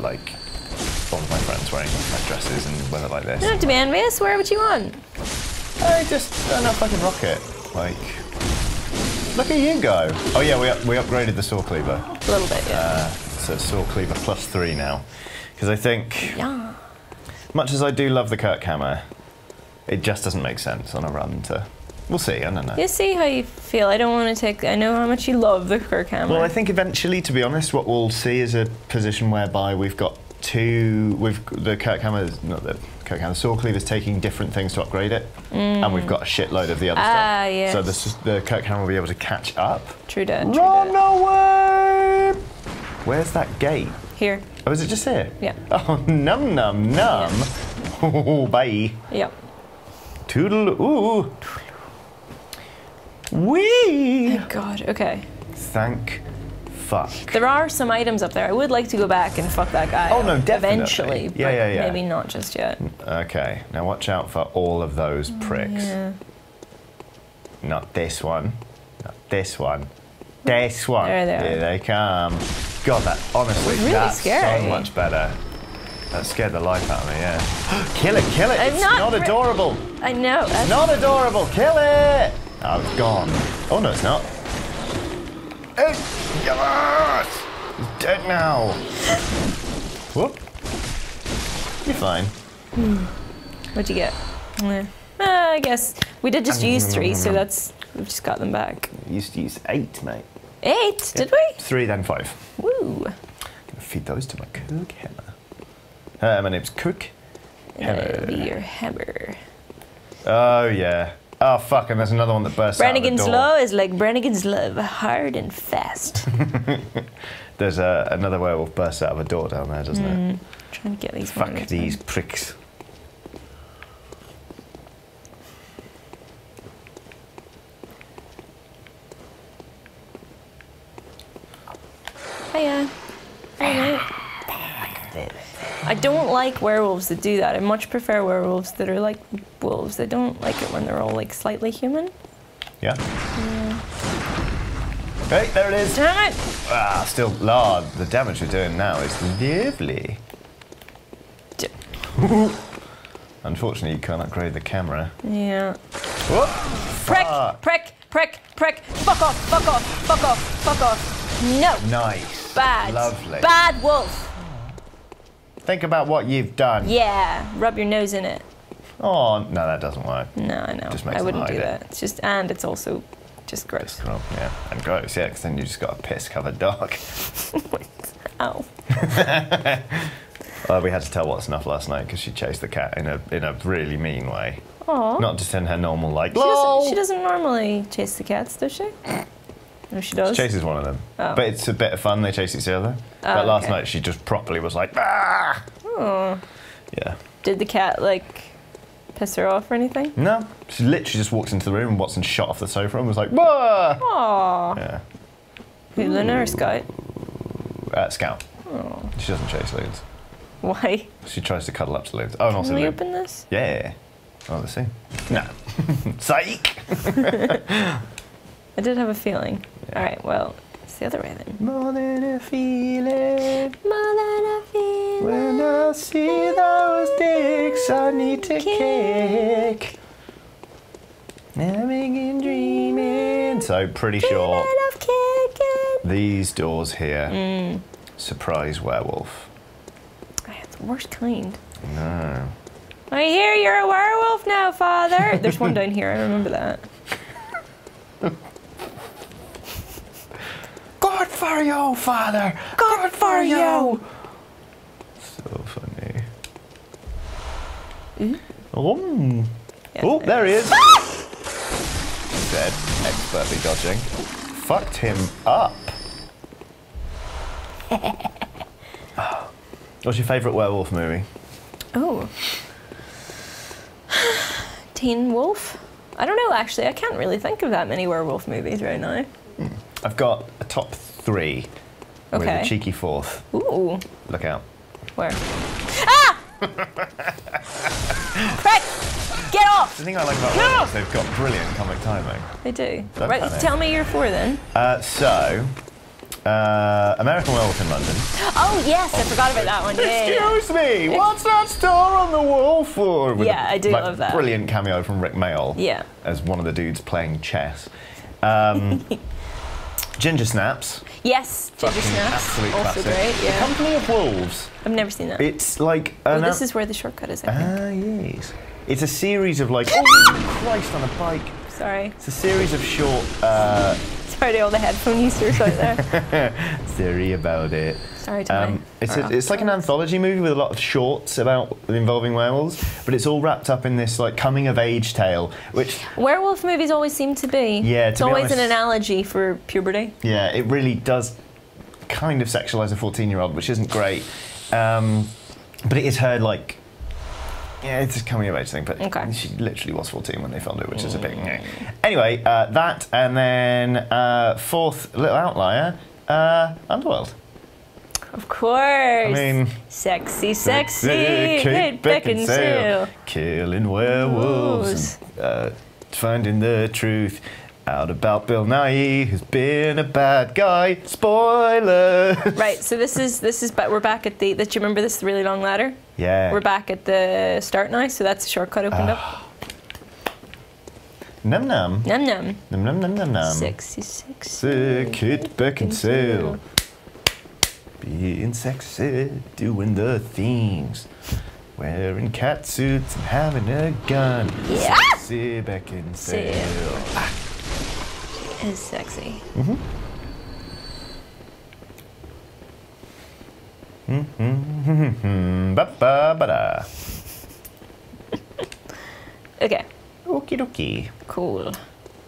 like all of my friends wearing like dresses and weather like this. You don't have to be envious. Wear what you want. I just don't know if I can rock it. Like, look at you go. Oh yeah, we upgraded the Saw Cleaver. A little bit, yeah. So Saw Cleaver +3 now, because I think, much as I do love the Kirkhammer, it just doesn't make sense on a run to. We'll see. I don't know. You see how you feel. I don't want to take. I know how much you love the Kirkhammer. Well, I think eventually, to be honest, what we'll see is a position whereby we've got two. The Kirkhammer, not the Kirkhammer, Saw Cleaver's taking different things to upgrade it, and we've got a shitload of the other stuff. Yes. So the Kirkhammer will be able to catch up. True that. Run away! Where's that gate? Here. Oh, is it just here? Yeah. Oh, num num num. Yeah. Oh, bye. Yep. Toodle oo. Wee! Oh God, okay. Thank fuck. There are some items up there. I would like to go back and fuck that guy. Oh no, definitely. Eventually, yeah, but yeah, yeah. Maybe not just yet. Okay, now watch out for all of those pricks. Yeah. Not this one. Not this one. This one. There they are. Here they come. God, that honestly, really that's scary. So much better. That scared the life out of me, yeah. Kill it, kill it. It's not adorable. I know. It's not adorable. Kill it. Oh, it's gone. Oh, no, it's not. Yes! It's dead now. Whoop. You're fine. What'd you get? I guess we did just use three, so that's we've just got them back. We used to use 8, mate. 8? Did we? 3, then 5. Woo! I'm gonna feed those to my Kirkhammer. My name's Cook. It'll be your hammer. Oh yeah. Oh fuck! And there's another one that bursts Brannigan's out the door. Law is like Brannigan's love, hard and fast. There's another werewolf bursts out of a door down there, doesn't it? Trying to get these. Fuck these pricks. Hiya. I don't like werewolves that do that. I much prefer werewolves that are like wolves. I don't like it when they're all like slightly human. Yeah. Hey, there it is. Damn it! Ah, still large. The damage we're doing now is lovely. Unfortunately, you can't upgrade the camera. Yeah. Whoop. Prick! Fuck. Prick! Prick! Prick! Fuck off! Fuck off! Fuck off! Fuck off! No. Nice. Bad. Lovely. Bad wolf. Think about what you've done. Yeah, rub your nose in it. Oh, no, that doesn't work. No, I know. Just makes I wouldn't do that. It's just, and it's also just gross. Just, yeah, and gross, yeah, because then you just got a piss-covered dog. Ow. We had to tell Watson off last night because she chased the cat in a really mean way. Aww. Not just in her normal, like, she doesn't normally chase the cats, does she? No, she does. She chases one of them. Oh. But it's a bit of fun, they chase each other. Oh, but last night she just properly was like, ah! Oh. Yeah. Did the cat, like, piss her off or anything? No. She literally just walked into the room and Watson shot off the sofa and was like, wah! Aww. Yeah. Who, Luna or Scout? Scout. Oh. She doesn't chase loons. Why? She tries to cuddle up to loons. Oh, and also Can we open this? Yeah. Oh, let's see. No. Psych! I did have a feeling. Yeah. All right, well, it's the other way then. More than a feeling. More than a feeling. When I see those dicks, I need to kick. Now making dreaming. So pretty sure these doors here. Surprise werewolf. I had the worst kind. No. I hear you're a werewolf now, Father. There's one down here. I remember that. God for you, Father! God for you! So funny. Oh, yeah, oh there he is! Dead, expertly dodging. Fucked him up. What's your favourite werewolf movie? Oh. Teen Wolf? I don't know, actually. I can't really think of that many werewolf movies right now. I've got a top 3 with a cheeky 4th. Ooh. Look out. Where? Ah! Prick! Get off! The thing I like about werewolves, they've got brilliant comic timing. They do. Don't panic. Tell me your 4 then. American Werewolf in London. Oh, yes, I forgot about that one. Excuse me, what's that star on the wall for? With I do love that. Brilliant cameo from Rick Mayall as one of the dudes playing chess. Ginger Snaps. Yes, Ginger Snaps. Also classic. Great, yeah. The Company of Wolves. I've never seen that. It's like... this is where the shortcut is, I think. Ah, yes. It's a series of like... Oh, Christ, on a bike. Sorry. It's a series of short... Sorry to all the headphone users out there. Sorry about it. Sorry to it's like an anthology movie with a lot of shorts about involving werewolves, but it's all wrapped up in this like coming of age tale, which werewolf movies always seem to be. Yeah, it's always an analogy for puberty. Yeah, it really does kind of sexualize a 14-year-old, which isn't great. But it is her like. Yeah, it's a coming of age thing, but she literally was 14 when they filmed it, which is a bit... Anyway, that, and then 4th, Little Outlier, Underworld. Of course. I mean, sexy, Kate Beckinsale, killing werewolves, and, finding the truth out about Bill Nighy, who's been a bad guy. Spoilers. Right. So this is. But we're back at the. Do you remember this really long ladder? Yeah. We're back at the start now. So that's a shortcut opened up. Num num. Num num. Num num num num num. Sexy. Kate Beckinsale. Being sexy, doing the things, wearing cat suits and having a gun. Yeah. Sexy Beckinsale. Ah. She is sexy. Ba-ba-ba-da. Okay. Okie dokie. Cool.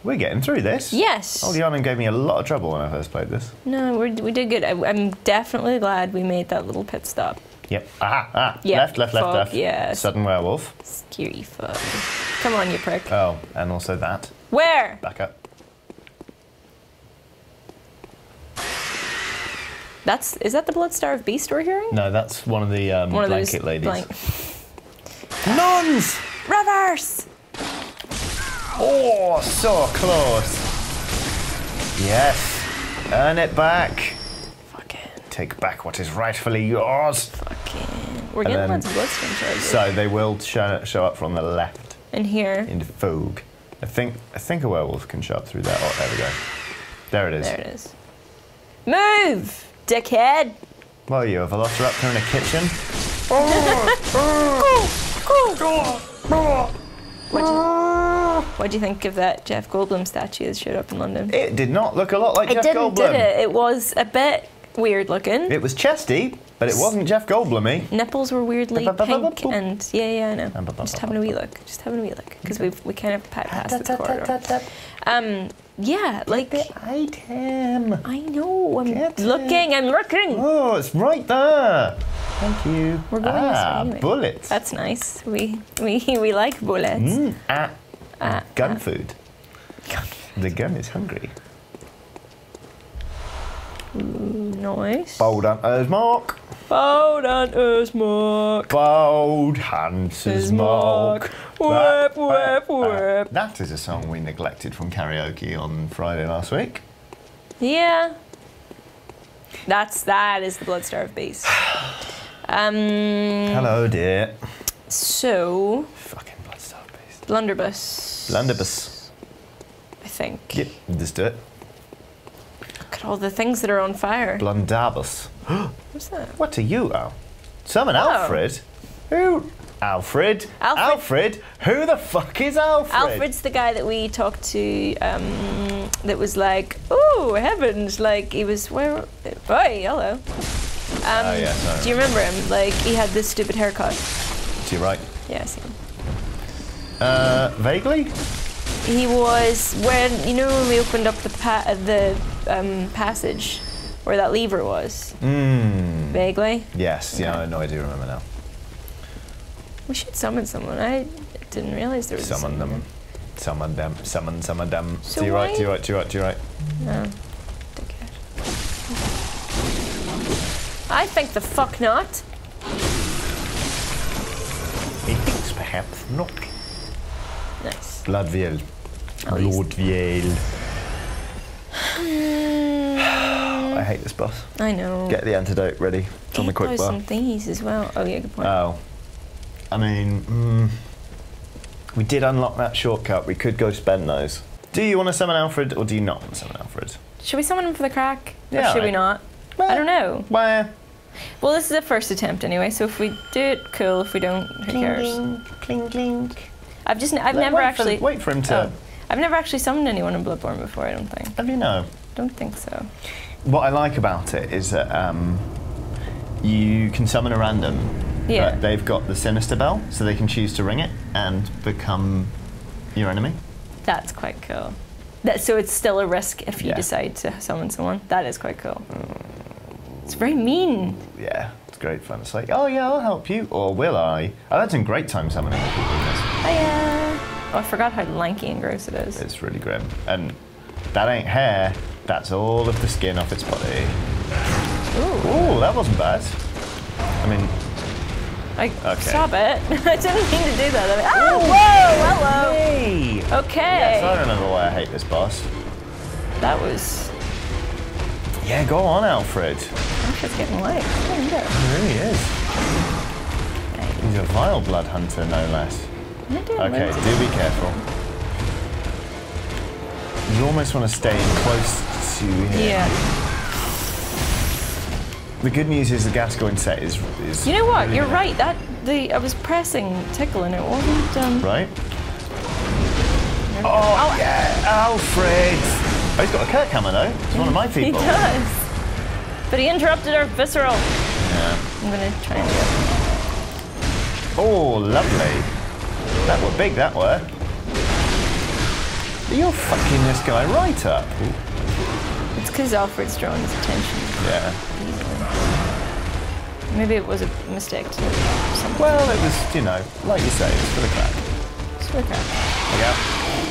We're getting through this. Yes. Old Yharnam gave me a lot of trouble when I first played this. No, we did good. I'm definitely glad we made that little pit stop. Yep. Aha, ah. Yep. Left, fog, left. Yeah. Sudden werewolf. Scary fog. Come on, you prick. Oh, and also that. Where? Back up. Is that the Blood-Starved Beast we're hearing? No, that's one of the blanket ladies. Nuns! Reverse! Oh, so close. Yes. Earn it back. Fucking. Take back what is rightfully yours. Fucking. We're getting lots of bloodstone charges. So they will show up from the left. And here. In fog. I think a werewolf can show up through that. Oh, there we go. There it is. There it is. Move, dickhead. Well, you a velociraptor in a kitchen? Oh. What do you think of that Jeff Goldblum statue that showed up in London? It did not look a lot like Jeff Goldblum. Did it? It was a bit weird looking. It was chesty, but it wasn't Jeff Goldblum-y. Nipples were weirdly pink, and yeah, I know. Just having a wee look. Just having a wee look, because we kind of passed the corridor. Yeah, like the item. I know. I'm looking. Oh, it's right there. Thank you. We're going this way anyway. Bullets. That's nice. We like bullets. Gun food. The gun is hungry. Nice. Bold Hunter's Mark. Bold Hunter's Mark. Bold Hunter's Mark. Whip, whip, whip. That is a song we neglected from karaoke on Friday last week. Yeah. That is the Blood-Starved Beast. Hello, dear. So. Fucking Blood-Starved Beast. Blunderbuss. I think. Yep, just do it. Look at all the things that are on fire. Blunderbuss. What's that? What are you, Al? Summon Alfred? Who? Alfred? Who the fuck is Alfred? Alfred's the guy that we talked to that was like, oh, heavens, like he was, where? Boy, hello. Oh, yeah, sorry. Do you remember him? Like, he had this stupid haircut. To your right? Yeah, I see him. Vaguely? He was, when we opened up the passage, where that lever was? Mm. Vaguely? Yes, okay. Yeah, no, I do remember now. We should summon someone. I didn't realize there was someone. Summon them. So to your right. No. I think the fuck not. He thinks perhaps not. Nice. Blood Vials. Blood Vials. I hate this boss. I know. Get the antidote ready. It's on the quick bar. Some thingies as well. Oh yeah, good point. Oh. I mean, we did unlock that shortcut. We could go spend those. Do you want to summon Alfred or do you not want to summon Alfred? Should we summon him for the crack? Yeah. Or should we not? Well, I don't know. Why? Well, this is a first attempt anyway, so if we do it, cool. If we don't, who cares? Cling, cling. I've never actually summoned anyone in Bloodborne before, I don't think. Have you? No. Don't think so. What I like about it is that you can summon a random. Yeah. Right, they've got the Sinister Bell, so they can choose to ring it and become your enemy. That's quite cool. So it's still a risk if you decide to summon someone. That is quite cool. It's very mean. Yeah, it's great fun. It's like, oh yeah, I'll help you, or will I? I've had some great time summoning people in this. Oh, I forgot how lanky and gross it is. It's really grim. And that ain't hair, That's all of the skin off its body. Ooh, that wasn't bad. I mean... Stop it. I didn't mean to do that. I mean, oh, whoa, hello. Hey. Okay. Yes, I remember why I hate this boss. That was... Yeah, go on, Alfred. Alfred's getting late. He really is. Nice. He's a vile blood hunter, no less. Okay, do be careful. You almost want to stay close to him. Yeah. The good news is the Gascoigne set is. You know what? Really You're right. I was pressing tickle and it wasn't. Right. Oh yeah, Alfred. Oh, he's got a Kirkhammer though. He's one of my people. He does. But he interrupted our visceral. Yeah. I'm gonna try and get. Oh, lovely. That were big, that were. You're fucking this guy right up. It's because Alfred's drawing his attention. Yeah. Maybe it was a mistake. Well, it was, you know, like you say, it's for the crack. It's for the crack.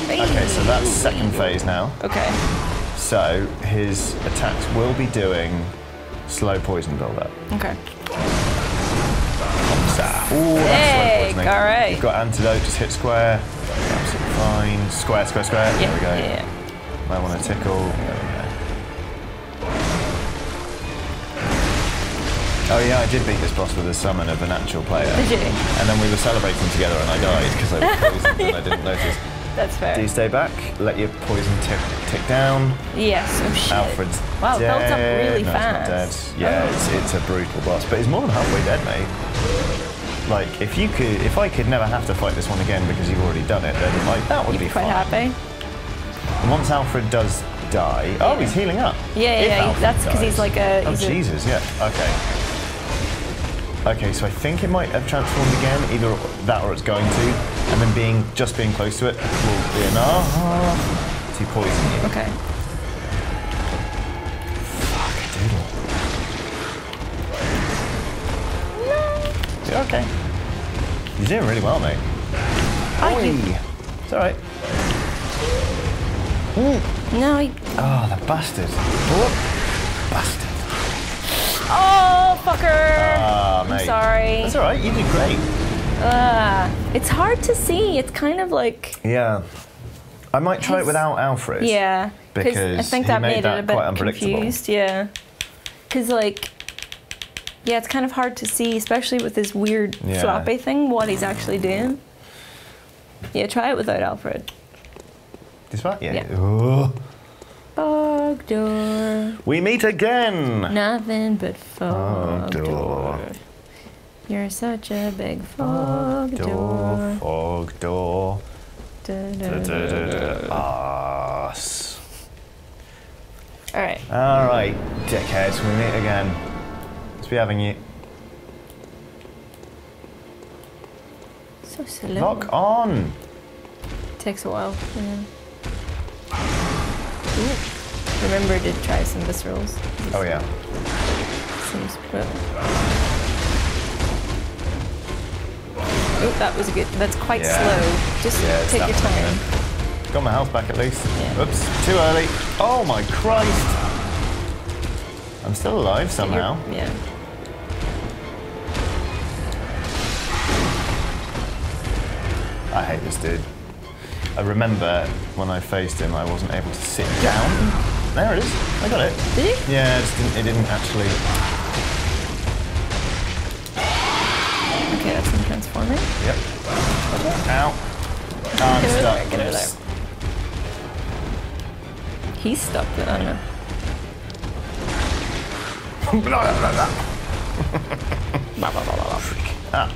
There you go. Okay, so that's second phase now. Okay. So his attacks will be doing slow poison build-up. Okay. Ooh, that's slow poisoning. All right. You've got antidote, just hit square. Absolutely fine. Square, square, square. Yeah, there we go. Yeah. Might want to tickle. There we go. Oh, yeah, I did beat this boss with a summon of an actual player. Did you? And then we were celebrating together and I died because I was poisoned and I didn't notice. That's fair. Do you stay back? Let your poison tick down. Yes, oh shit. Alfred's dead. Wow, built up really fast. He's not dead. Yeah, it's a brutal boss, but he's more than halfway dead, mate. Like, if I could never have to fight this one again because you've already done it, then like that would be fine. You'd be quite happy. And once Alfred does die, oh, he's healing up. Yeah, yeah, that's because he's like a. Oh Jesus, yeah. Okay. Okay, so I think it might have transformed again, either that or it's going to. And then just being close to it will be enough to poison you. Okay. Fuck a doodle. No. You're okay. You're doing really well, mate. It's alright. No, the bastard. Bastard. Oh, fucker. Mate. I'm sorry. That's alright, you did great. It's hard to see. It's kind of like... Yeah. I might try it without Alfred. Yeah. Because I think that made it a bit confused. Yeah. Because, like... Yeah, it's kind of hard to see, especially with this weird floppy thing, what he's actually doing. Yeah, try it without Alfred. This one? Yeah. Fog door. We meet again! Nothing but fog door. You're such a big fog door. Fog door. Ass. Alright. Alright, dickheads, we meet again. Let's be having you. So silly. Lock on! Takes a while. Yeah. Remember to try some viscerals. Oh, yeah. Seems good. Oh, that was a good. That's quite slow. Just take your time. Got my health back at least. Yeah. Oops, too early. Oh my Christ! I'm still alive somehow. Yeah. I hate this dude. I remember when I faced him, I wasn't able to sit down. There it is. I got it. Did you? Yeah, it didn't actually. Okay, that's him transforming. Yep. Ow. Oh, I'm stuck. Get over there. He's stuck, but I don't know. Blah, blah, blah, blah. Freak. Ah.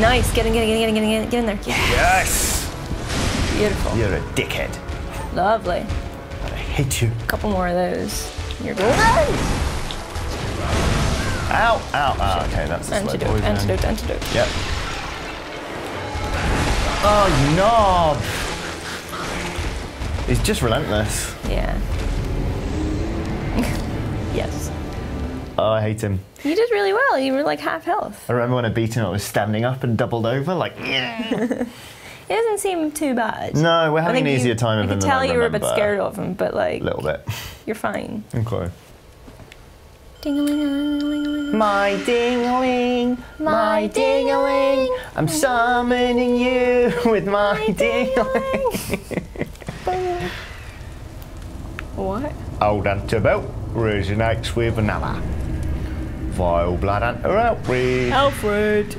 Nice. Get in there. Yes. Yes. Beautiful. You're a dickhead. Lovely. I hate you. A couple more of those. You're good. Oh! Ow, ow, ow. Okay, that's the slow poison. Antidote, antidote. Yep. Oh, you knob! It's just relentless. Yeah. Yes. Oh, I hate him. You did really well. You were like half health. I remember when I beat him, I was standing up and doubled over, like, yeah. It doesn't seem too bad. No, we're having an easier time of him than I remember. I can tell you were a bit scared of him, but like... A little bit. You're fine. Okay. Ding-a-ling-a-ling-a-ling-a-ling. My ding-a-ling, my ding-a-ling, I'm summoning you with my ding-a-ling. What? Old antibote resonates with another. Vile blood hunter Alfred. Alfred.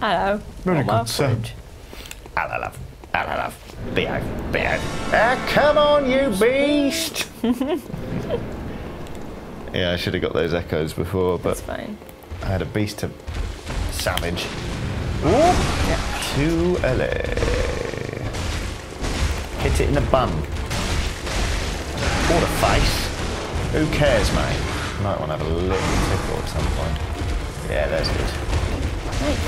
Hello. Very good, sir. Hello, love. Hello, love. Behave. Behave. Ah, come on, you beast. Yeah, I should have got those echoes before, but that's fine. I had a beast to savage. Ooh, yeah. Too early. Hit it in the bum. Or the face. Who cares, mate? Might want to have a little tickle at some point. Yeah, that's good. Wait.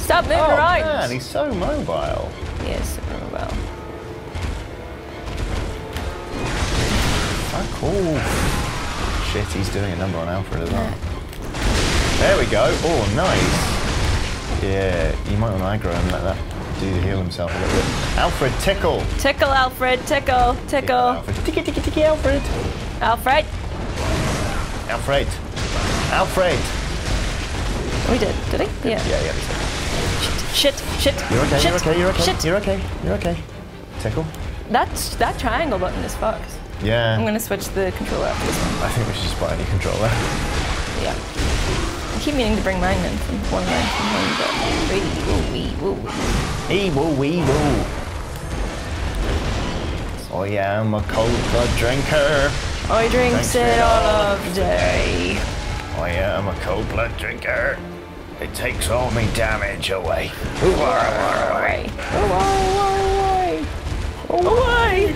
Stop moving right! Oh man, he's so mobile. He is so mobile. Oh, cool. Shit, he's doing a number on Alfred as well. There we go. Oh, nice. Yeah, you might want to aggro him like that. Do heal himself a little bit. Alfred, tickle. Tickle, Alfred. Tickle, tickle. Ticky, ticky, ticky, Alfred. Alfred. Alfred. Alfred. We did. Did he? Yeah. Yeah, yeah. Shit, shit, shit. You're okay, shit, you're okay, you're okay. Shit. You're okay, you're okay. Tickle. That triangle button is fucked. Yeah. I'm going to switch the controller up this one. I think we should just buy a new controller. Yeah. I keep meaning to bring mine in from one line from home, but wee woo wee woo. I am a cold blood drinker. I drinks it all of day. I am a cold blood drinker. It takes all my damage away. Away. Away. Away.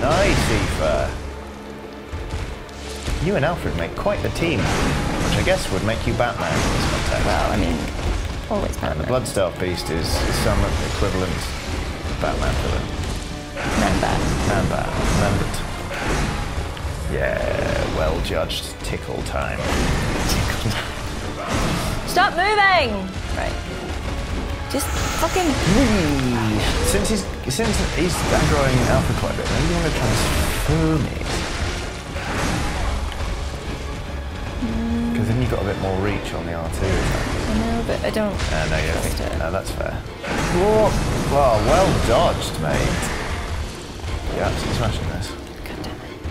Nice, Aoife. You and Alfred make quite the team, which I guess would make you Batman in this context. Well, I mean, always Batman. And the Blood-Starved Beast is some equivalent Batman villain. Man-Bat. Man-Bat. Man-Bat. Yeah, well judged. Tickle time. Tickle time. Stop moving! Right. Just fucking... Since he's aggroing Alfred quite a bit, maybe you want to transform it. Because then you've got a bit more reach on the R2 attack. I know, but I don't... No, you don't think... No, that's fair. Oh, well dodged, mate. You're absolutely smashing this. God damn it.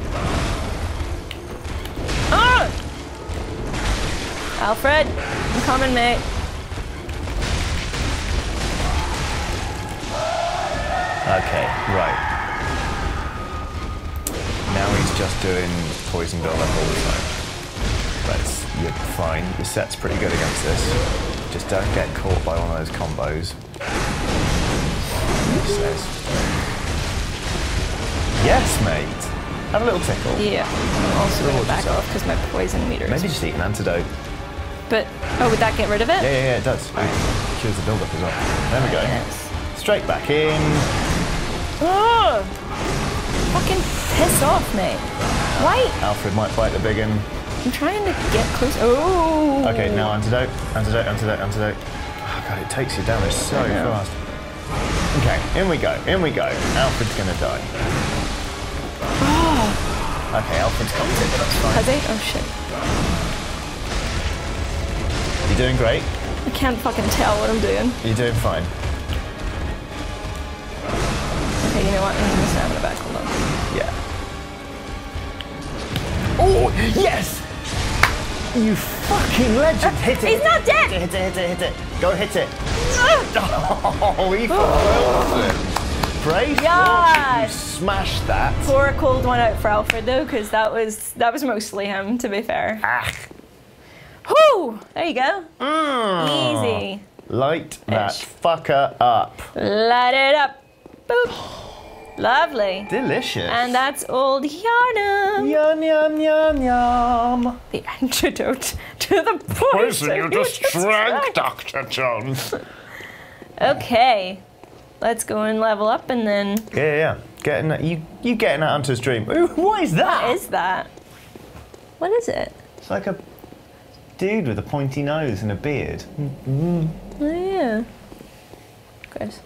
Ah! Alfred, I'm coming, mate. Okay, right. Now he's just doing poison bill up all the time. You're fine. Your set's pretty good against this. Just don't get caught by one of those combos. Yes, mate. Have a little tickle. Yeah. I'm also going to back off because my poison meter. Maybe just eat an antidote. But would that get rid of it? Yeah, it does. It cures the build-up as well. There we go. Yes. Straight back in. Oh, fucking piss off, mate. Why? Alfred might bite the big one. I'm trying to get close. Oh. Okay, now antidote. Antidote, antidote, antidote. Oh, God, it takes you damage so fast. Okay, in we go, in we go. Alfred's going to die. Oh. Okay, Alfred's got it, but that's fine. Has he? Oh, shit. You're doing great. I can't fucking tell what I'm doing. You're doing fine. Okay, you know what? I'm gonna stab it back. Hold on. Yeah. Oh, yes! You fucking legend! Hit it! He's not dead! Hit it, hit it, hit it. Go hit it. Oh, Aoife Wilson. Brave Lord, you smashed that. Pour a cold one out for Alfred, though, because that was mostly him, to be fair. Ah. Whoo! There you go. Mm. Easy. Light that fucker up. Light it up. Boop. Lovely. Delicious. And that's Old Yharnam. Yum, yum, yum, yum. The antidote to the poison you just drank, Dr. Jones. Okay. Let's go and level up and then... Yeah. You getting at Hunter's Dream. Ooh, what is that? What is that? What is it? It's like a... dude with a pointy nose and a beard. Mm. Oh, yeah. Gross.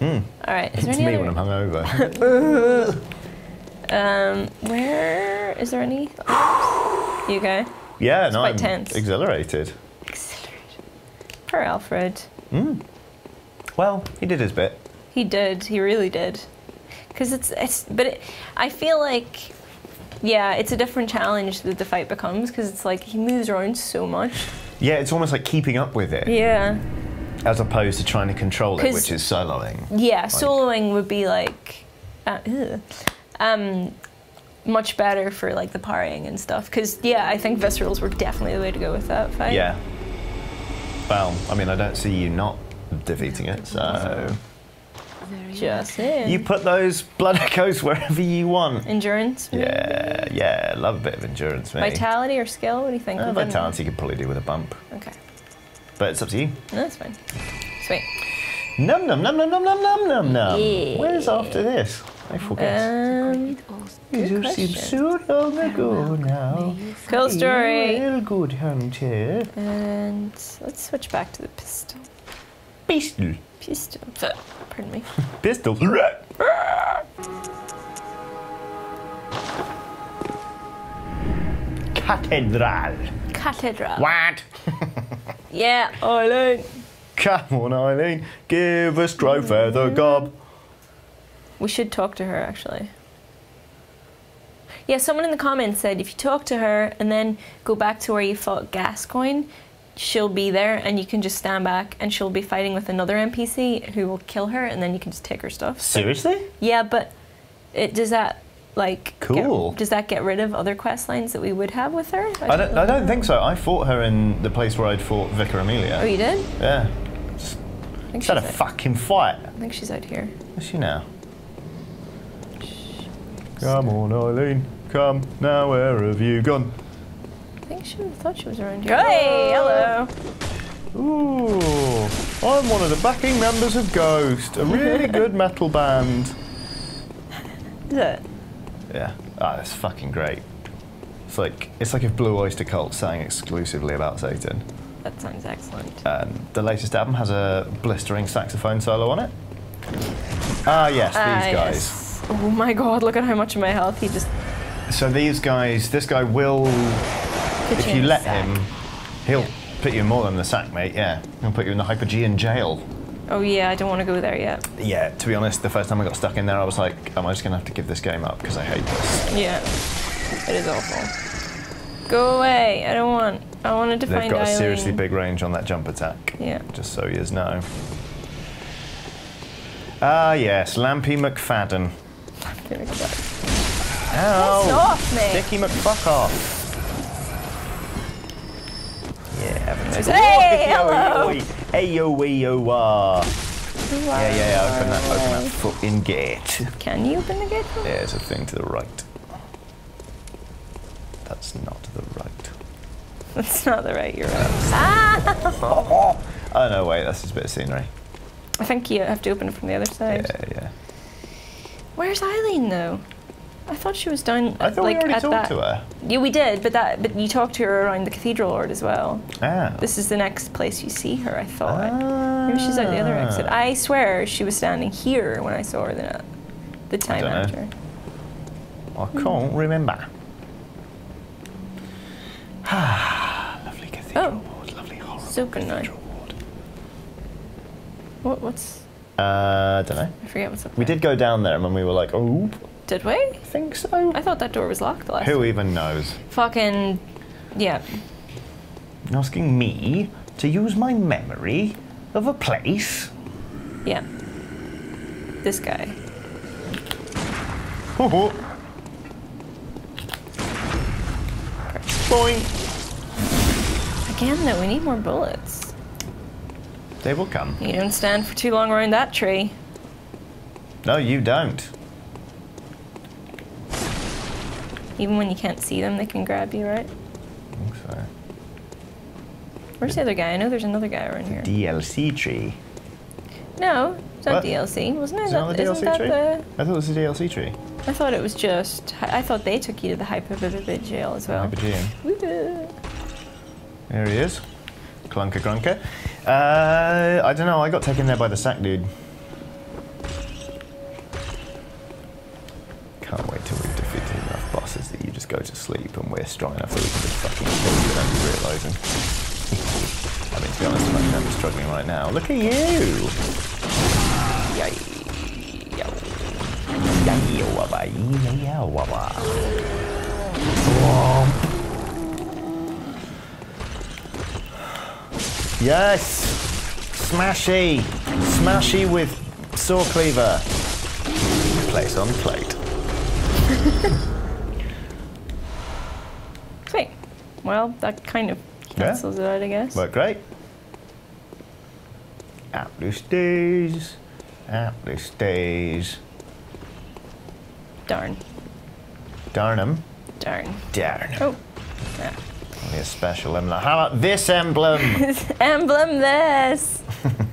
Mm. All right. Is there any other... when I'm hungover. Where is there any? You go. Yeah, it's no, quite tense. Exhilarated. Exhilarated. Poor Alfred. Mm. Well, he did his bit. He did. He really did. Because I feel like, yeah, it's a different challenge that the fight becomes because it's like he moves around so much. Yeah, it's almost like keeping up with it. Yeah. As opposed to trying to control it, which is soloing. Yeah, like, soloing would be like, much better for like the parrying and stuff. Because yeah, I think viscerals were definitely the way to go with that fight. Yeah. Well, I mean, I don't see you not defeating it, so. Just saying. You put those blood echoes wherever you want. Endurance? Maybe? Yeah, yeah, love a bit of endurance, maybe. Vitality or skill? What do you think? Vitality you could probably do with a bump. Okay. But it's up to you. No, that's fine. Sweet. Num num num num num num num num num. Yeah. Where's after this? I forget. It seems so long ago now. Cool story. Real good, Hunter. And let's switch back to the pistol. Pistol. Pistol. Pardon me. Pistol. Cathedral. Cathedral. What? Yeah, Eileen. Come on, Eileen. Give us Trofeo the gob. We should talk to her, actually. Yeah, someone in the comments said if you talk to her and then go back to where you fought Gascoigne, she'll be there and you can just stand back and she'll be fighting with another NPC who will kill her and then you can just take her stuff. Seriously? Yeah, but does that like... Cool. Does that get rid of other quest lines that we would have with her? I don't think so. I fought her in the place where I'd fought Vicar Amelia. Oh, you did? Yeah. Just had a fucking fight. I think she's out here. Where's she now? Come on, Eileen. Come now, where have you gone? I think she thought she was around here. Hey, hello. Ooh, I'm one of the backing members of Ghost, a really good metal band. Is it? Yeah. Ah, that's fucking great. It's like if Blue Oyster Cult sang exclusively about Satan. That sounds excellent. The latest album has a blistering saxophone solo on it. Ah, yes, these guys. Yes. Oh my God! Look at how much of my health he just. So these guys, this guy will. If you let him, he'll put you in more than the sack, mate, yeah. He'll put you in the Hypogean Gaol. Oh yeah, I don't want to go there yet. Yeah, to be honest, the first time I got stuck in there, I was like, am I just going to have to give this game up because I hate this? Yeah, it is awful. Go away, I wanted to find Eileen. They've got a seriously big range on that jump attack. Yeah. Just so you know. Ah yes, Lampy McFadden. Lampy McFadden. Ow! That's off, mate. Sticky McFuck off. Hey, hello! A-O-E-O-R. Yeah, yeah, open that fucking gate. Can you open the gate? Yeah, there's a thing to the right. That's not the right. That's not the right, you're right. Ah! Oh, no, wait, that's just a bit of scenery. I think you have to open it from the other side. Yeah, yeah. Where's Eileen, though? I thought she was down. I thought like, we already talked to her. Yeah, we did, but you talked to her around the Cathedral Ward as well. Ah. This is the next place you see her. I thought. Ah. Maybe she's at the other exit. I swear she was standing here when I saw her the time after. I can't remember. Lovely Cathedral Ward, lovely horror. Super nice. What's? I don't know. I forget what's up there. We did go down there, and when we were like, oh. Did we? I think so. I thought that door was locked last time. Who even knows? Fucking, yeah. Asking me to use my memory of a place? Yeah. This guy. Oh. Boing. Again, though, we need more bullets. They will come. You don't stand for too long around that tree. No, you don't. Even when you can't see them, they can grab you, right? I think so. Where's the other guy? I know there's another guy around here. DLC tree. No, it's not DLC, wasn't it? I thought it was a DLC tree. I thought it was just. I thought they took you to the Hypogean Gaol as well. Hypogean. There he is. Clunker, clunker. I don't know, I got taken there by the sack dude. Can't wait till we've defeated enough bosses that you just go to sleep and we're strong enough that we can just fucking kill you without you realising. I mean, to be honest, I'm struggling right now. Look at you! Yes! Smashy! Smashy with Saw Cleaver. Place on plate. Sweet. Well, that kind of cancels it out, I guess. Worked great. Up the stairs. Up the stairs. Darn. Darnum. Darn. Darn. Oh. Yeah. Only a special emblem. How about this emblem? Emblem this!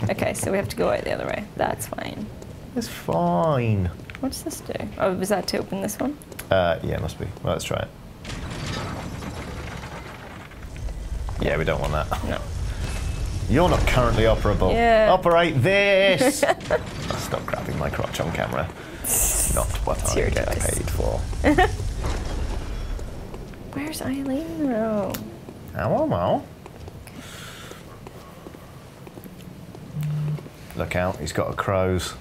Okay, so we have to go out the other way. That's fine. It's fine. What does this do? Oh, was that to open this one? Yeah, it must be. Well, let's try it. Yeah, we don't want that. No. You're not currently operable. Yeah. Operate this! I'll stop grabbing my crotch on camera. Not what it's I get paid for. Where's Eileen though? Hello. Look out, he's got a crow's.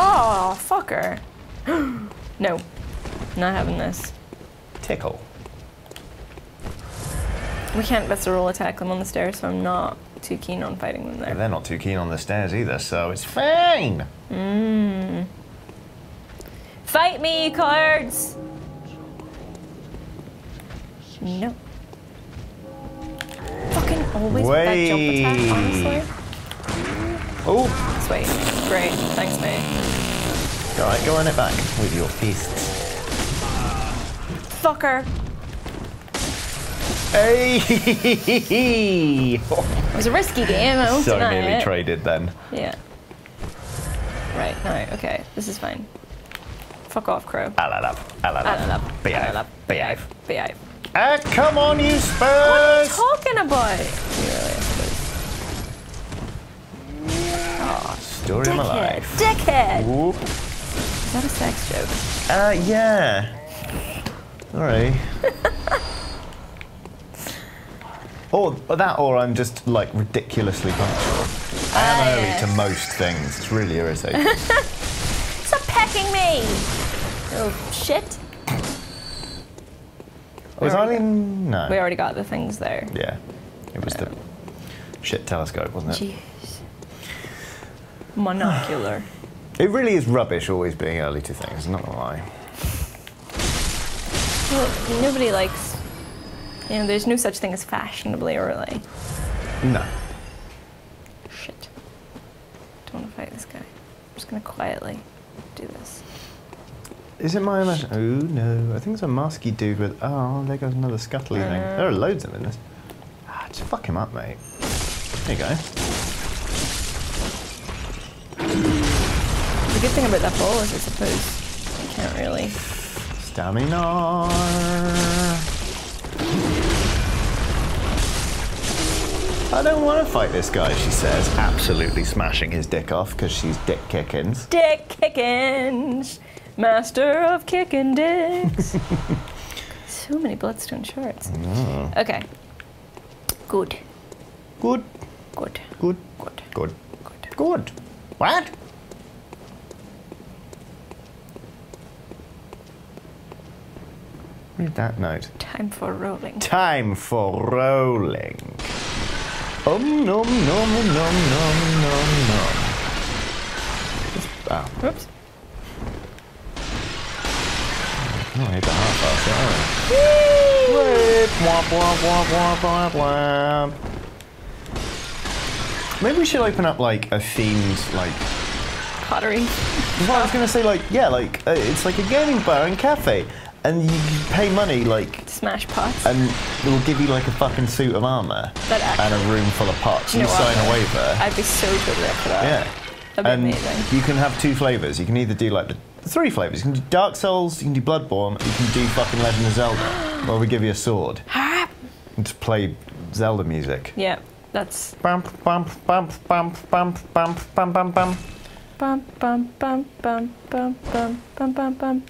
Oh, fucker. No, not having this. Tickle. We can't best roll attack them on the stairs, so I'm not too keen on fighting them there. Yeah, they're not too keen on the stairs either, so it's fine. Mm. Fight me, cards! No. Fucking always with that jump attack, honestly. Oh! Sweet. Great. Thanks, mate. Alright, go on it back with your fists. Fucker! Hey! It was a risky game, I won't deny it. So nearly traded then. Yeah. Right, no, okay. This is fine. Fuck off, Crow. Alalab. Behave. Ah, come on, you Spurs! What are you talking about? Oh, story of my life. Dickhead! Whoop. Is that a sex joke? Yeah. Sorry. Or that, or I'm just like ridiculously punctual. I am early to most things. It's really irritating. Stop pecking me! Oh shit! Was I in? No. We already got the things there. Yeah, it was the shit telescope, wasn't it? Jeez. Monocular. It really is rubbish always being early to things. Not gonna lie. Well, nobody likes. You know, there's no such thing as fashionably early. No. Shit. Don't want to fight this guy. I'm just going to quietly do this. Is it my imagine? Oh, no. I think it's a masky dude with... Oh, there goes another scuttly thing. There are loads of them in this. Ah, just fuck him up, mate. There you go. The good thing about that ball is, I suppose, you can't really... Stamina! I don't want to fight this guy, she says, absolutely smashing his dick off because she's Dick Kickens. Dick Kickens! Master of kicking dicks! So many Bloodstone Shards. Mm. Okay. Good. Good. Good. Good. Good. Good. Good. Good. What? Read that note. Time for rolling. Time for rolling. Nom nom nom nom nom nom. Ah. Whoops. Oh, I hit the half ass, sorry. Maybe we should open up like a themed like pottery. Well, I was gonna say like it's like a gaming bar and cafe. And you pay money, like... Smash pots. And it'll give you, like, a fucking suit of armour. And a room full of pots. You sign a waiver. I'd be so good at that. Yeah. That'd be amazing. You can have two flavours. You can either do, like, the the three flavors. You can do Dark Souls, you can do Bloodborne, you can do fucking Legend of Zelda. Or we give you a sword. And just play Zelda music. Yeah, that's... Bump, bump, bump, bump, bump, bump, bump, bump, bump. Bum bum bum bum bum bum bum bum bum.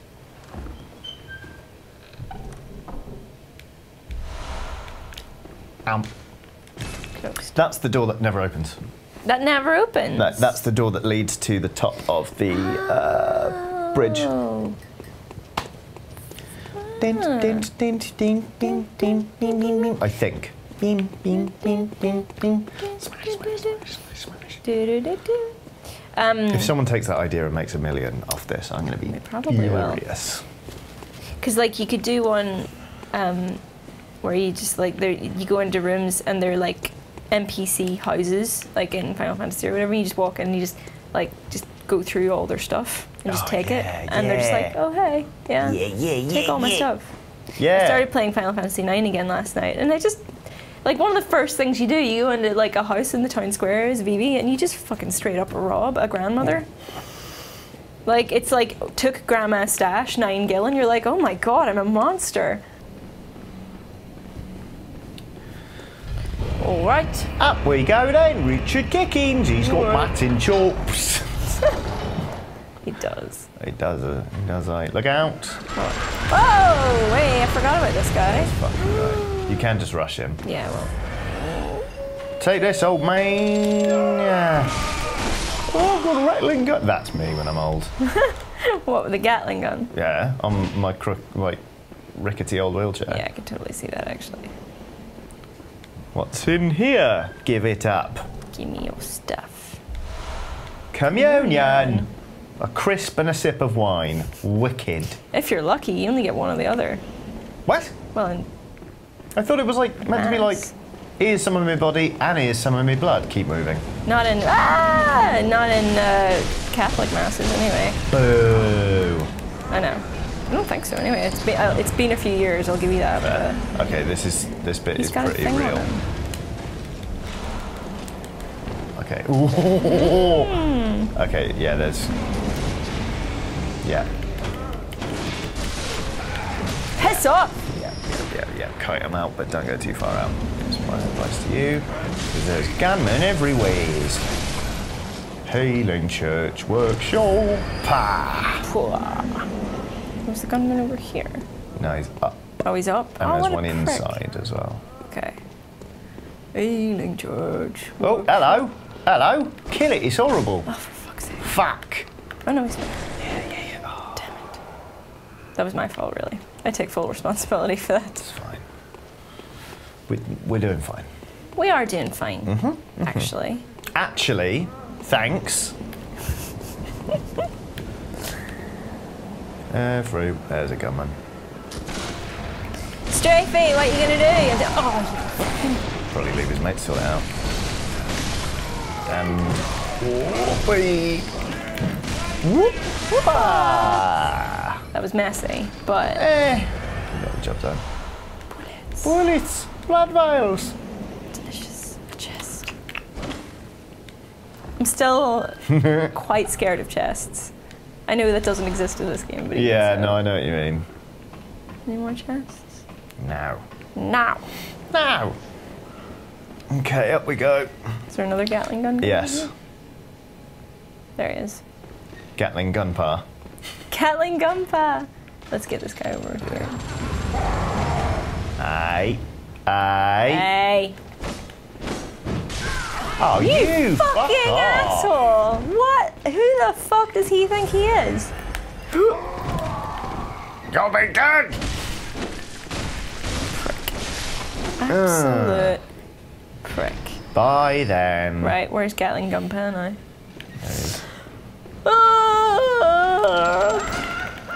Closed. That's the door that never opens. That never opens? No, that's the door that leads to the top of the bridge. I think. If someone takes that idea and makes $1 million off this, I'm going to be furious. Because like you could do one where you just like you go into rooms and they're like NPC houses, like in Final Fantasy or whatever. You just walk in and you just go through all their stuff and just take it, and they're just like, oh hey, take all my stuff. Yeah. I started playing Final Fantasy 9 again last night, and I just. Like, one of the first things you do, you go into, like, a house in the town square as BB, and you just fucking straight up rob a grandmother. Yeah. Like, it's like, took grandma's stash, 9 gil, and you're like, oh my god, I'm a monster. All right. Up we go then, Richard Kickens. He's got mats and chops. He does. He does, right. Look out. Oh, wait, I forgot about this guy. That's fucking good. You can just rush him. Yeah, well. Take this, old man. Yeah. Oh, I've got a rattling gun. That's me when I'm old. What, with a Gatling gun? Yeah, on my rickety old wheelchair. Yeah, I can totally see that, actually. What's in here? Give it up. Give me your stuff. Communion. A crisp and a sip of wine. Wicked. If you're lucky, you only get one or the other. What? Well, and I thought it was like meant to be like, here's some of my body and here's some of my blood. Keep moving. Not in not in Catholic masses anyway. Boo. I know. I don't think so anyway. It's been a few years. I'll give you that. But, okay, this bit is pretty real. Okay. Okay. Yeah. There's. Yeah. Piss off. Yeah, kite them out, but don't go too far out. That's my advice to you. Because there's gunmen everywhere. Healing Church Workshop. There's the gunman over here. No, he's up. Oh, he's up? And there's one inside as well. Okay. Healing Church. Oh, hello. Hello. Kill it, it's horrible. Oh, for fuck's sake. Fuck. Oh, no, he's not. Yeah. Oh. Damn it. That was my fault, really. I take full responsibility for that. It's fine. We're doing fine. We are doing fine, actually. Actually, thanks. There's a gunman. Strafey, what are you going to do? Oh. Probably leave his mate to sort it out. And... That was messy, but... got the job done. Bullets. Bullets! Blood vials! Delicious. Chest. I'm still quite scared of chests. I know that doesn't exist in this game, but no, I know what you mean. Any more chests? No. No! No! Okay, up we go. Is there another Gatling gun? Yes. Here? There he is. Gatling gunpowder. Gatling gunpowder. Let's get this guy over here. Aye. Oh, you fucking asshole! What? Who the fuck does he think he is? You'll be dead. Prick. Absolute prick. Bye then. Right, where's Gatling gunpowder now?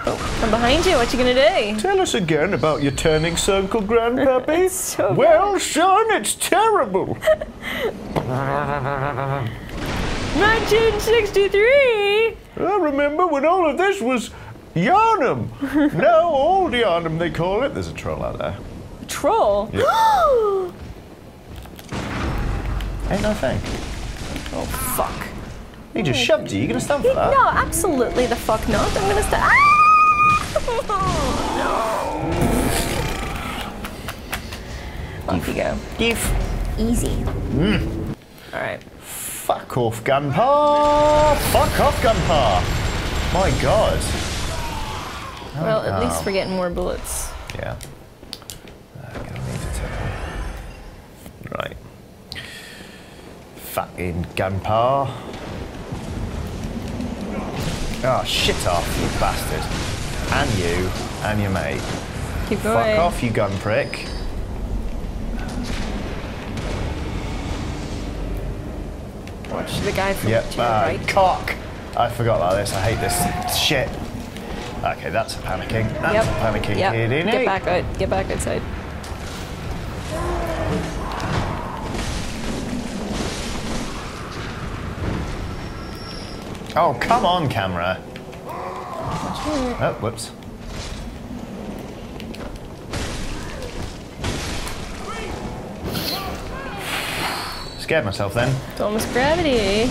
Oh, I'm behind you. What you gonna do? Tell us again about your turning circle, Grandpappy. So well, son, it's terrible. 1963. I remember when all of this was Yharnam. Now Old Yharnam, they call it. There's a troll out there. A troll? Yep. Ain't no thing. Oh fuck. He just shoved you. You're going to stand for that? No, absolutely the fuck not. I'm going to stand. Ah! No. Off you go. Easy. Mm. All right. Fuck off, Gunpar! Fuck off, Gunpar! My God. Oh, well, at least we're getting more bullets. Yeah. I'm going to need to take. Right. Fucking Gunpar. Oh, shit off, you bastard. And you, and your mate. Keep going. Fuck off, you gun prick. Watch the guy from the right. Cock! I forgot about this. I hate this shit. Okay, that's a panicking. That's a panicking here, didn't it? Get back outside. Oh, come on, camera. Oh, whoops. Scared myself then. It's almost gravity.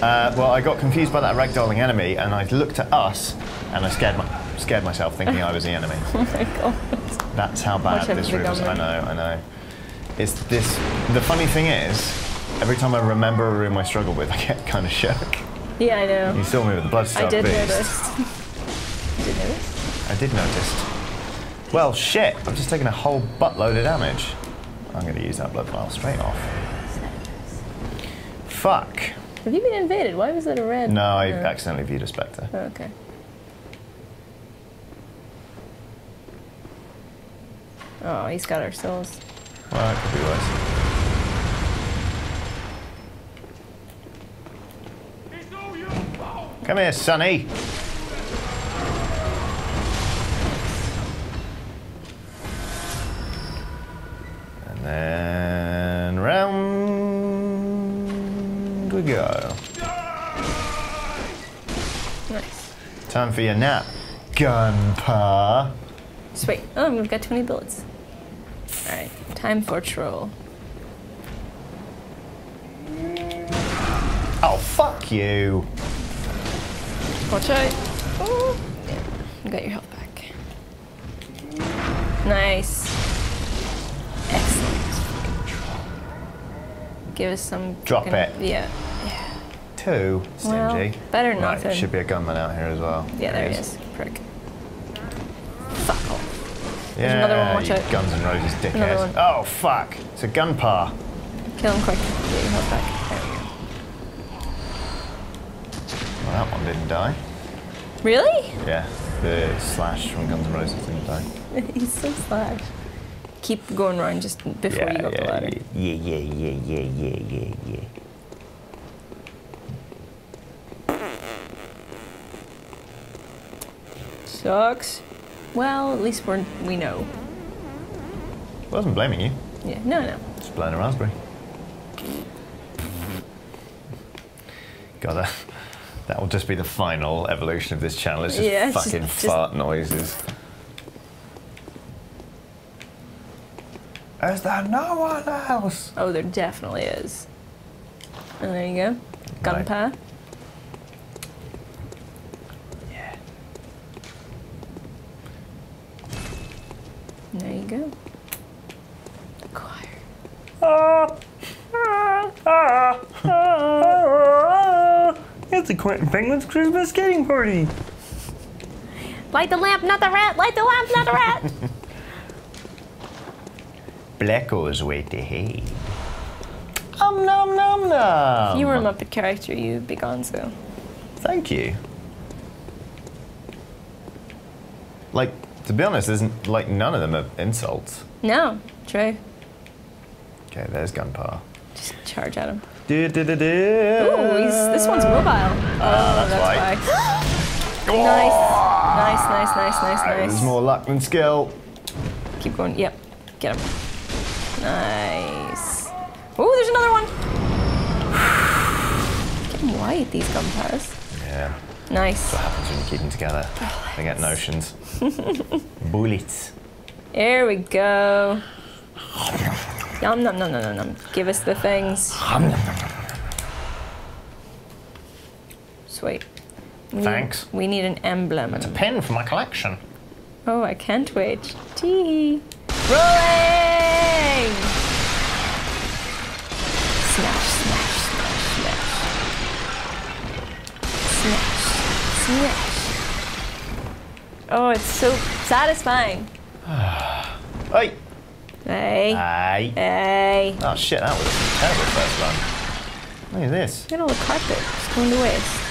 Well, I got confused by that ragdolling enemy, and I looked at us, and I scared myself thinking I was the enemy. Oh my God. That's how bad this room is. I know, I know. It's this. The funny thing is, every time I remember a room I struggle with, I get kind of shook. Yeah, I know. You saw me with the Blood-Starved Beast. I did notice. You did notice? I did notice. Well, shit, I've just taken a whole buttload of damage. I'm going to use that blood vial straight off. Fuck. Have you been invaded? Why was that a red? No, I accidentally viewed a spectre. Oh, okay. Oh, he's got our souls. Well, it could be worse. Come here, Sonny. And then round we go. Nice. Time for your nap, Gunpar. Sweet. Oh, we've got 20 bullets. All right, time for troll. Oh, fuck you. Watch out. Oh. Yeah. You got your health back. Nice. Excellent. Give us some... Drop it. Yeah. Yeah. Two. Stingy. Well, better not. There should be a gunman out here as well. Yeah, there he is. Prick. Fuck off. Yeah, there's another one. Watch out. Guns and Roses dickhead. Oh, fuck. It's a Gunpar. Kill him quick. Get your health back. There we go. Well, that one didn't die. Really? Yeah, the Slash from Guns N' Roses didn't die. He's so Slash. Keep going round just before you go up the ladder. Sucks. Well, at least we know. I wasn't blaming you. Yeah, no, no. Just blowing a raspberry. Got it. That will just be the final evolution of this channel. It's just fucking fart noises. Is there no one else? Oh, there definitely is. And there you go. Gunpar. Right. Yeah. And there you go. The choir. It's a Quentin Penguin's Christmas skating party. Light the lamp, not the rat. Light the lamp, not the rat. Blacko's wait to hay. Nom nom nom. If you were a Muppet character, you'd be gonzo. Thank you. Like, to be honest, isn't like none of them are insults. No, true. Okay, there's Gunpar. Just charge at him. Ooh, this one's mobile. Oh, that's why. Oh. Nice. There's more luck than skill. Keep going. Yep. Get him. Nice. Oh, there's another one. Getting wide, these Gunpars. Yeah. Nice. That's what happens when you keep them together. Bullets. They get notions. Bullets. There we go. Yum, nom, nom, nom, nom, nom. Give us the things. Sweet. Thanks. We need an emblem. It's a pen for my collection. Oh, I can't wait. Tee. Rolling! Smash, smash, smash, smash. Smash, smash. Oh, it's so satisfying. Hey! Hey. Hey. Hey. Oh shit, that was a terrible first run. Look at this. Look at all the carpet. It's going to waste.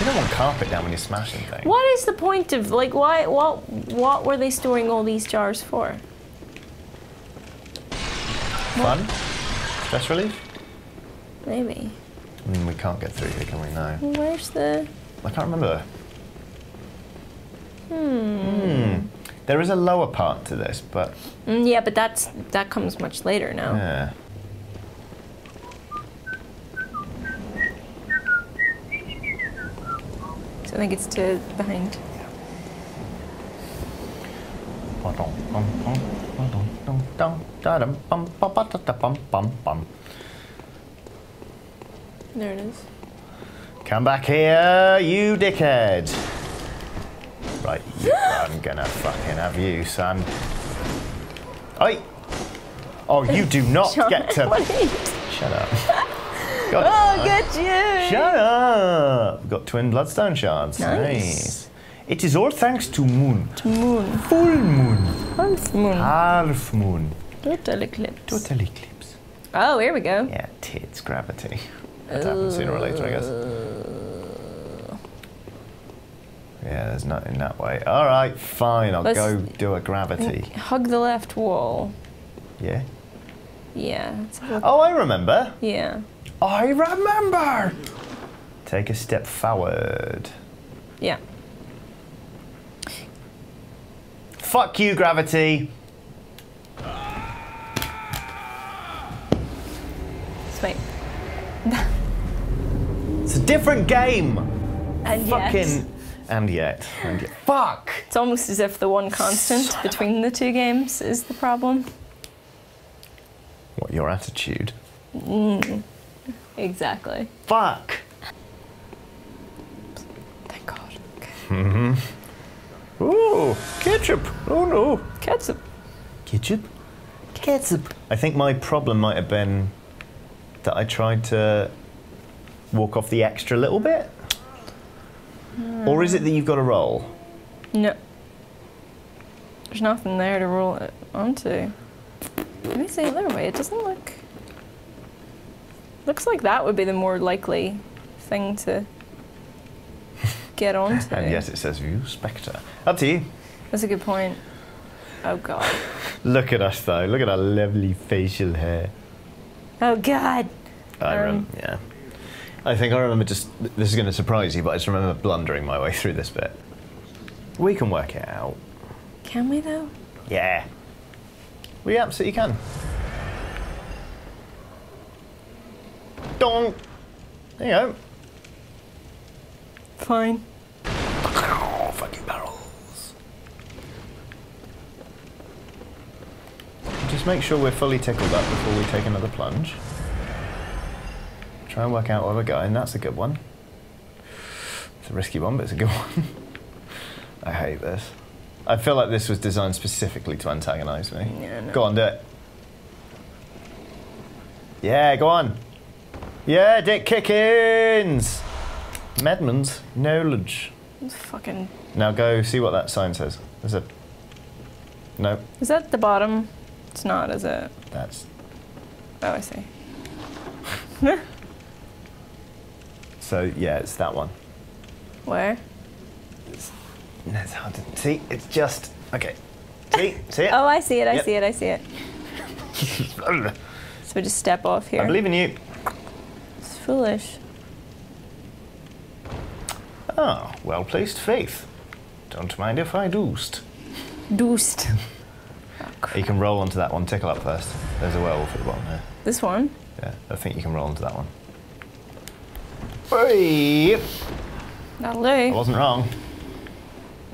You don't want carpet down when you're smashing things. What is the point of, like, why, what were they storing all these jars for? Fun? Stress relief? Maybe. We can't get through here, can we? No. Where's the... I can't remember. Hmm. There is a lower part to this, but... yeah, but that comes much later now. Yeah. So I think it's to behind. There it is. Come back here, you dickhead! Right, I'm gonna fucking have you, son. Oi! Oh, you do not get to... Shut up. Got oh, good you! Shut up! We've got twin Bloodstone Shards. Nice. It is all thanks to Moon. To Moon. Full Moon. Half Moon. Half Moon. Total Eclipse. Total Eclipse. Oh, here we go. Yeah, tits, gravity. That happens sooner or later, I guess. Yeah, there's nothing that way. All right, fine. Let's go do a gravity. Hug the left wall. Yeah? Yeah. Oh, I remember. Yeah. I remember! Take a step forward. Yeah. Fuck you, gravity! Sweet. It's a different game! And fucking... yet. And yet. And yet. Fuck! It's almost as if the one constant between the two games is the problem. What, your attitude? Mm. Exactly. Fuck! Thank God. Okay. Mm-hmm. Ooh, ketchup! Oh no! Ketchup! Ketchup? Ketchup! I think my problem might have been that I tried to walk off the extra little bit? Or is it that you've got to roll? No. There's nothing there to roll it onto. Let me see another way, it doesn't look... Looks like that would be the more likely thing to get onto. And yes, it says view spectre. Up to you. That's a good point. Oh God. Look at us though. Look at our lovely facial hair. Oh God. Yeah. I think I remember just. This is going to surprise you, but I just remember blundering my way through this bit. We can work it out. Can we though? Yeah. We absolutely can. Dong! There you go. Fine. Oh, fucking barrels. Just make sure we're fully tickled up before we take another plunge. Try and work out where we're going. That's a good one. It's a risky one, but it's a good one. I hate this. I feel like this was designed specifically to antagonise me. Yeah, no. Go on, do it. Yeah, go on. Yeah, Dick Kickens! Madman's Knowledge. Fucking... Now go see what that sign says. Is it... No. Is that the bottom? It's not, is it? That's... Oh, I see. So, yeah, it's that one. Where? It's hard to... See, it's just... Okay. See? See it? Oh, I see it, I see it, I see it. So just step off here. I believe in you. Foolish. Ah, oh, well-placed faith. Don't mind if I doost. Doost. Oh, you can roll onto that one. Tickle up first. There's a werewolf at the bottom there. This one? Yeah, I think you can roll onto that one. Hey! That'll do. I wasn't wrong.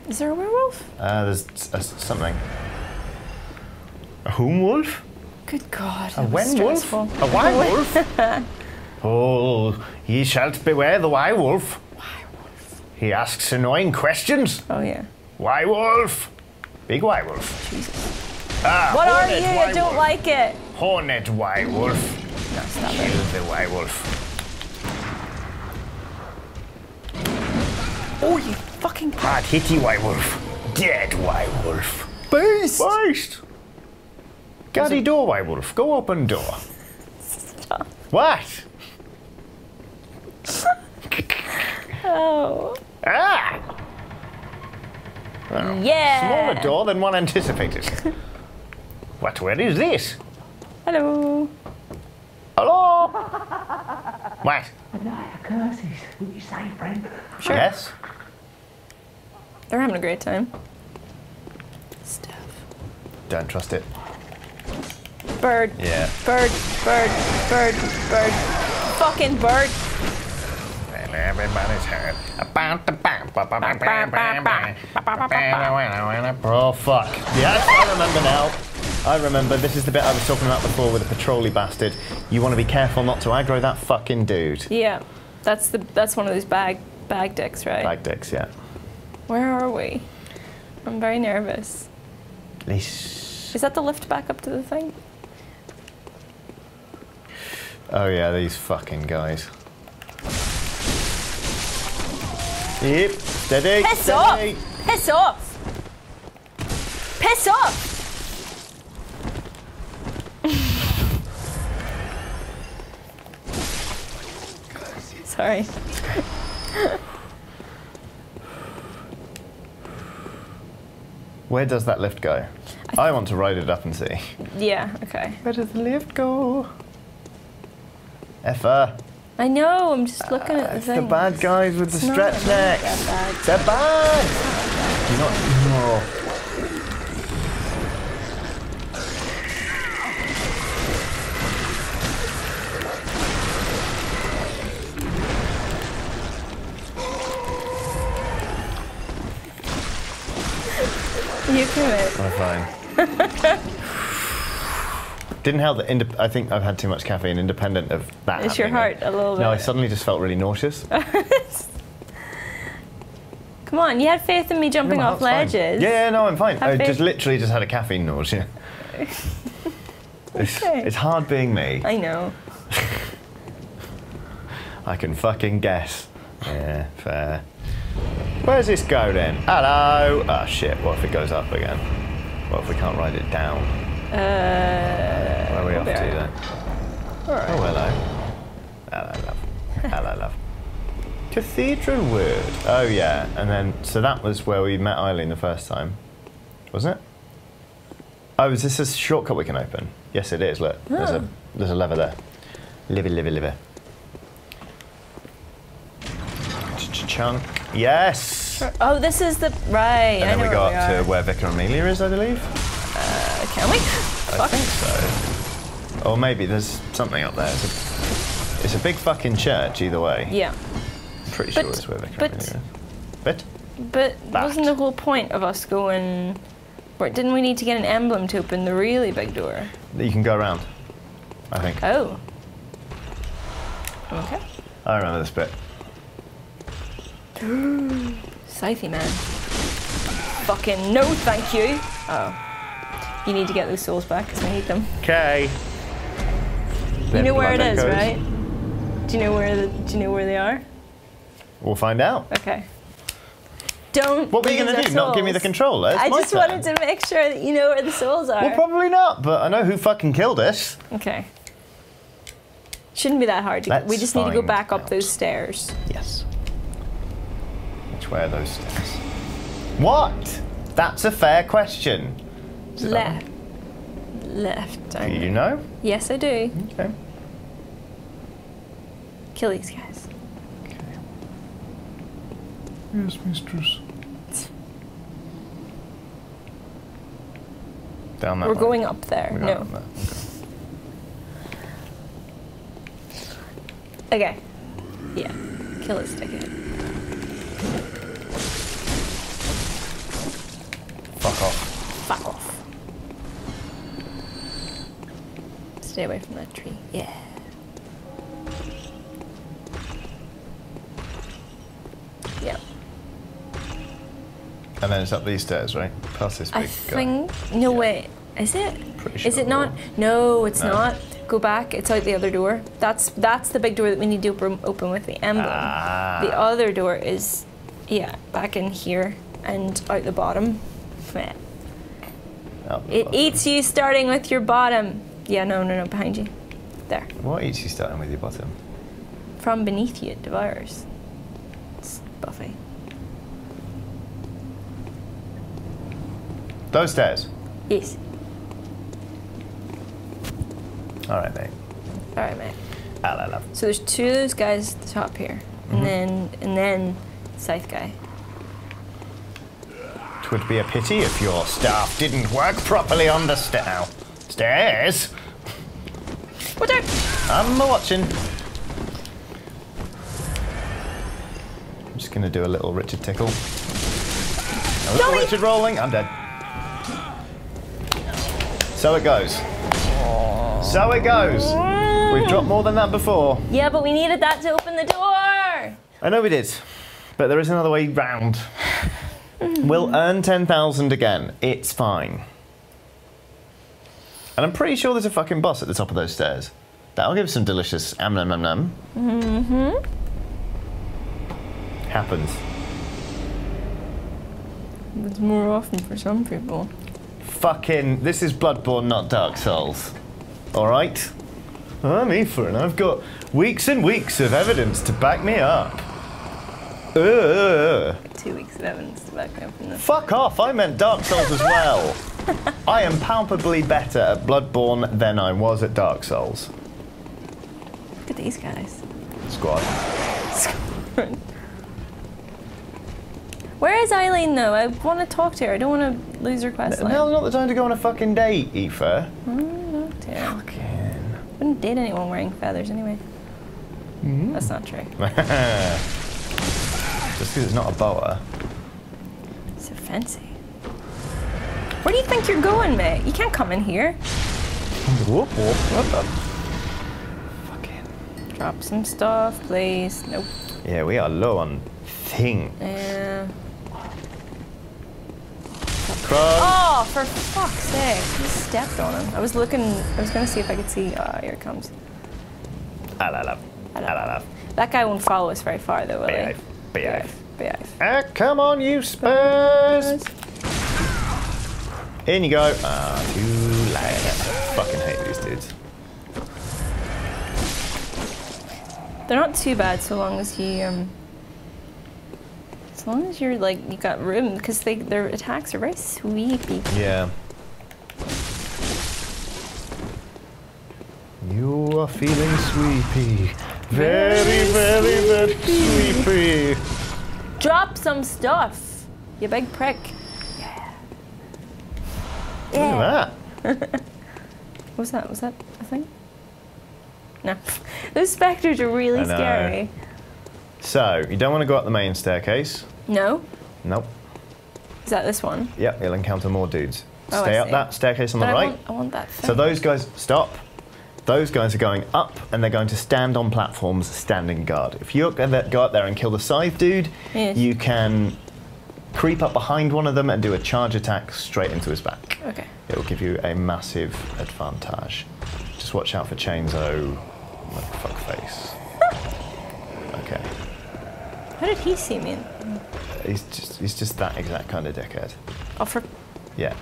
Is there a werewolf? There's something. A whom wolf? Good God. A when wolf? A wine wolf? Oh, ye shalt beware the Wyrewolf. Wyrewolf. He asks annoying questions. Oh, yeah. Wyrewolf. Big Wyrewolf. Jesus. Ah, what are you? I don't like it. Hornet Wyrewolf. No, stop it. Kill the Wyrewolf. Oh, you fucking... Hard hitty Wyrewolf. Dead Wyrewolf. Beast! Beast! Gaddy door, Wyrewolf. Go open door. Stop. What? Oh. Ah! Well, yeah! Smaller door than one anticipated. What? Where is this? Hello. Hello? What? Anaya curses. You say, friend? Sure. Yes. They're having a great time. Stuff. Don't trust it. Bird. Yeah. Bird. Bird. Bird. Bird. Fucking bird. And everybody's heard about the oh fuck. Yeah, I remember now. I remember, this is the bit I was talking about before with the patrolly bastard. You want to be careful not to aggro that fucking dude. Yeah, that's one of those bag dicks, right? Bag dicks, yeah. Where are we? I'm very nervous. Is that the lift back up to the thing? Oh yeah, these fucking guys. Yep, steady. Piss steady. Off! Piss off! Piss off! Sorry. Where does that lift go? I want to ride it up and see. Yeah, okay. Where does the lift go? Effa. I know, I'm just looking at the thing. The bad guys with the stretch necks. They're bad! You're not. Oh. You do it. I'm fine. Didn't help that I think I've had too much caffeine independent of that. It's your heart a little bit. No, I suddenly just felt really nauseous. Come on, you had faith in me jumping off ledges. Yeah, no, I'm fine. I just literally just had a caffeine nausea. It's hard being me. I know. I can fucking guess. Yeah, fair. Where's this go then? Hello! Ah, oh, shit, what if it goes up again? What if we can't ride it down? Where are we off to then? Right. Oh, hello. Hello, love. Hello, love. Cathedral Ward. Oh, yeah. And then, so that was where we met Eileen the first time. Wasn't it? Oh, is this a shortcut we can open? Yes, it is. Look, there's a lever there. Livy, livy, livy. Chunk. Yes! Sure. Oh, this is the... Right, and then we go up to where Vicar Amelia is, I believe. Can we? I think so. Or maybe there's something up there. It's a big fucking church, either way. Yeah. I'm pretty sure it's where Vicar Amelia is. But wasn't the whole point of us going... Didn't we need to get an emblem to open the really big door? You can go around, I think. Oh. Okay. I remember this bit. Scythe man. Fucking no thank you. Oh. You need to get those souls back because we need them. Okay. You know where it is, right? Do you know where they are? We'll find out. Okay. Don't. What were you gonna do? Souls. Not give me the controller. I just wanted to make sure that you know where the souls are. Well, probably not, but I know who fucking killed us. Okay. Shouldn't be that hard. We just need to go back up those stairs. Yes. Where are those stairs? What? That's a fair question. Left. Left. Do you know? Yes, I do. Okay. Kill these guys. Okay. Yes, mistress. Down that way. We're going up there. We're no. Up there. Okay. Yeah. Kill this dickhead. Fuck off. Fuck off. Stay away from that tree. Yeah. And then it's up these stairs, right? Past this big guy. No way. Is it? Pretty sure. Is it not? No, it's not. Go back. It's out the other door. That's the big door that we need to open with the emblem. Ah. The other door is, yeah, back in here and out the bottom. It eats you starting with your bottom. Yeah, no, no, no, behind you. There. What eats you starting with your bottom? From beneath you, it devours. It's Buffy. Those stairs? Yes. Alright, mate. Alright, mate. I love. So there's two of those guys at the top here. Mm-hmm. And then Scythe guy. It would be a pity if your staff didn't work properly on the stairs. Watch out! I'm watching. I'm just gonna do a little Richard tickle. A little Richard rolling. I'm dead. So it goes. So it goes. We've dropped more than that before. Yeah, but we needed that to open the door. I know we did, but there is another way round. We'll earn 10,000 again. It's fine. And I'm pretty sure there's a fucking boss at the top of those stairs. That'll give some delicious am-nam-nam-nam. Mm-hmm. Happens. It's more often for some people. Fucking, this is Bloodborne, not Dark Souls. All right? I'm Aoife. I've got weeks and weeks of evidence to back me up. 2 weeks of evidence to back me up in this. Fuck off, I meant Dark Souls as well. I am palpably better at Bloodborne than I was at Dark Souls. Look at these guys. Squad. Squad. Where is Eileen though? I want to talk to her. I don't want to lose her quest line. No, not the time to go on a fucking date, Aoife. I don't know. Fucking. Wouldn't date anyone wearing feathers anyway. Mm-hmm. That's not true. Just because it's not a boa. So fancy. Where do you think you're going, mate? You can't come in here. Whoop, whoop, whoop. Fucking. Drop some stuff, please. Nope. Yeah, we are low on things. Yeah. Oh, for fuck's sake. You stepped on him. I was looking, I was going to see if I could see. Oh, here it comes. I love. That guy won't follow us very far, though, will he? Behave. Ah, come on, you Spurs! In you go. Too late. I fucking hate these dudes. They're not too bad so long as you, as long as you're like you got room, because their attacks are very sweepy. Yeah. You are feeling sweepy. Very, very, very sleepy. Drop some stuff, you big prick. Yeah. Look at that. What was that? Was that a thing? No. Those specters are really scary. So, you don't want to go up the main staircase? No. Nope. Is that this one? Yep, you'll encounter more dudes. Oh, stay up that staircase on the right. I want that thing. So those guys, stop. Those guys are going up, and they're going to stand on platforms, standing guard. If you go up there and kill the scythe dude, you can creep up behind one of them and do a charge attack straight into his back. Okay. It will give you a massive advantage. Just watch out for chains. Oh, fuck face. Okay. How did he see me? He's just that exact kind of dickhead. Alfred. Yeah.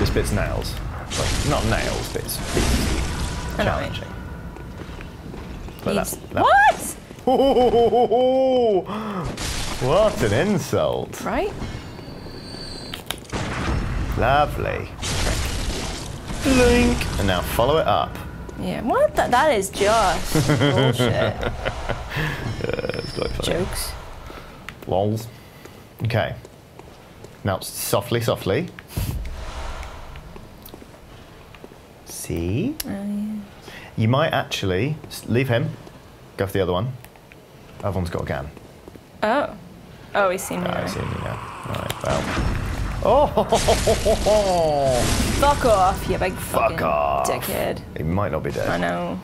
This bit's nails. Like, not nails, but it's challenging. But that. What? Oh, what an insult. Right? Lovely. Link. And now follow it up. Yeah, what? That is just bullshit. It's quite funny. Jokes. Lols. Okay. Now softly, softly. See? Oh, yeah. You might actually leave him, go for the other one. Other one's got a gun. Oh. Oh, he's seen me. Oh, he's seen me now. All right, well. Oh! Fuck off, you big fucking dickhead. He might not be dead. I know.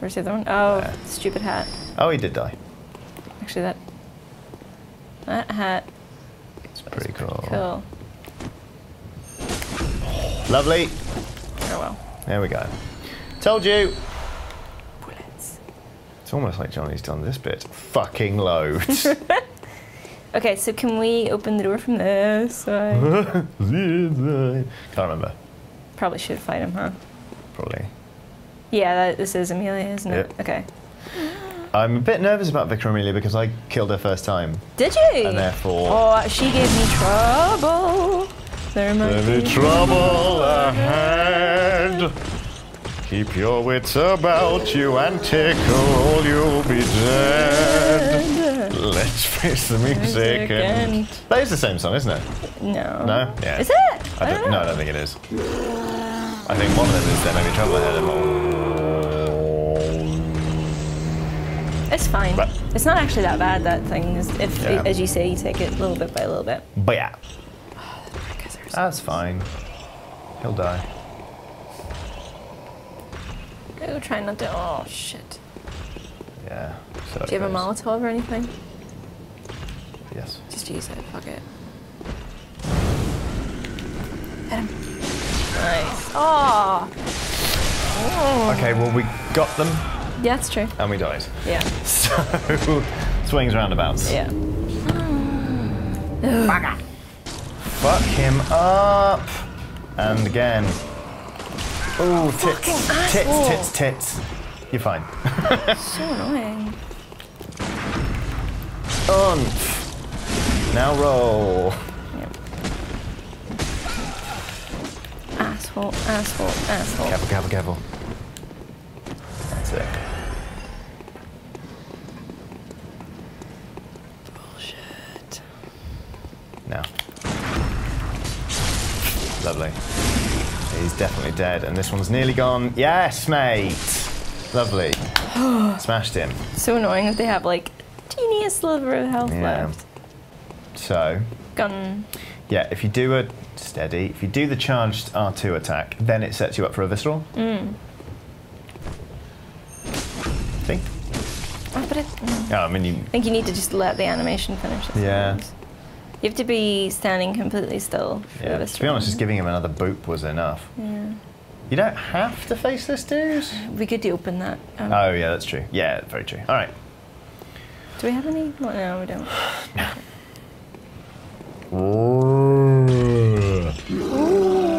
Where's the other one? Oh, there. Stupid hat. Oh, he did die. Actually, that hat. It's Pretty cool. Cool. Lovely. Oh well. There we go. Told you. Bullets. It's almost like Johnny's done this bit. Fucking loads. Okay, so can we open the door from this side? Can't remember. Probably should fight him, huh? Probably. Yeah, this is Amelia, isn't it? Yep. Okay. I'm a bit nervous about Vicar Amelia because I killed her first time. Did you? And therefore... Oh, she gave me trouble. There might be trouble ahead. Keep your wits about you and tickle, you'll be dead. Let's face the music and... That is the same song, isn't it? No. No? Yeah. Is it? I don't know. No, I don't think it is. I think one of them is There May Be Trouble Ahead and one... It's fine. But it's not actually that bad, that thing. If, yeah. As you say, you take it little bit by little bit. But yeah. Oh, that's fine. He'll die. Go try not to. Oh shit. Yeah. So do you have a Molotov or anything? Yes. Just use it. Fuck it. Hit him. Nice. Oh. Oh. Okay. Well, we got them. Yeah, that's true. And we died. Yeah. So swings roundabouts. Yeah. Bugger. Fuck him up. And again. Ooh, tits, tits, tits, tits, tits. You're fine. So annoying. Now roll. Yep. Asshole, asshole, asshole. Careful, careful, careful. That's it. Bullshit. Now. Lovely. He's definitely dead, and this one's nearly gone. Yes, mate! Lovely. Smashed him. So annoying that they have, like, teeniest sliver of health left. So... Gun. Yeah, if you do a... Steady. If you do the charged R2 attack, then it sets you up for a visceral. Mm. See? Oh, but it... Oh, I mean, you... I think you need to just let the animation finish. Yeah. You have to be standing completely still. Yeah, to be honest, just giving him another boop was enough. Yeah. You don't have to face this dude. We could open that. Oh, yeah, that's true. Yeah, very true. All right. Do we have any? Well, no, we don't. No.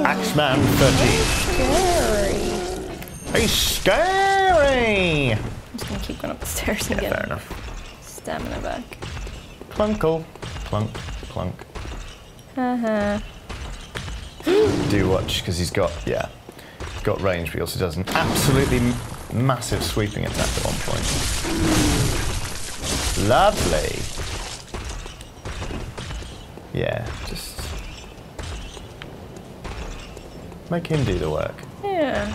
Axeman 13. He's scary. I'm just going to keep going up the stairs and fair enough. Stamina back. Clunkle. Plunk, plunk. Do watch, because he's got, yeah, got range, but he also does an absolutely massive sweeping attack at one point. Lovely. Yeah, just make him do the work. Yeah.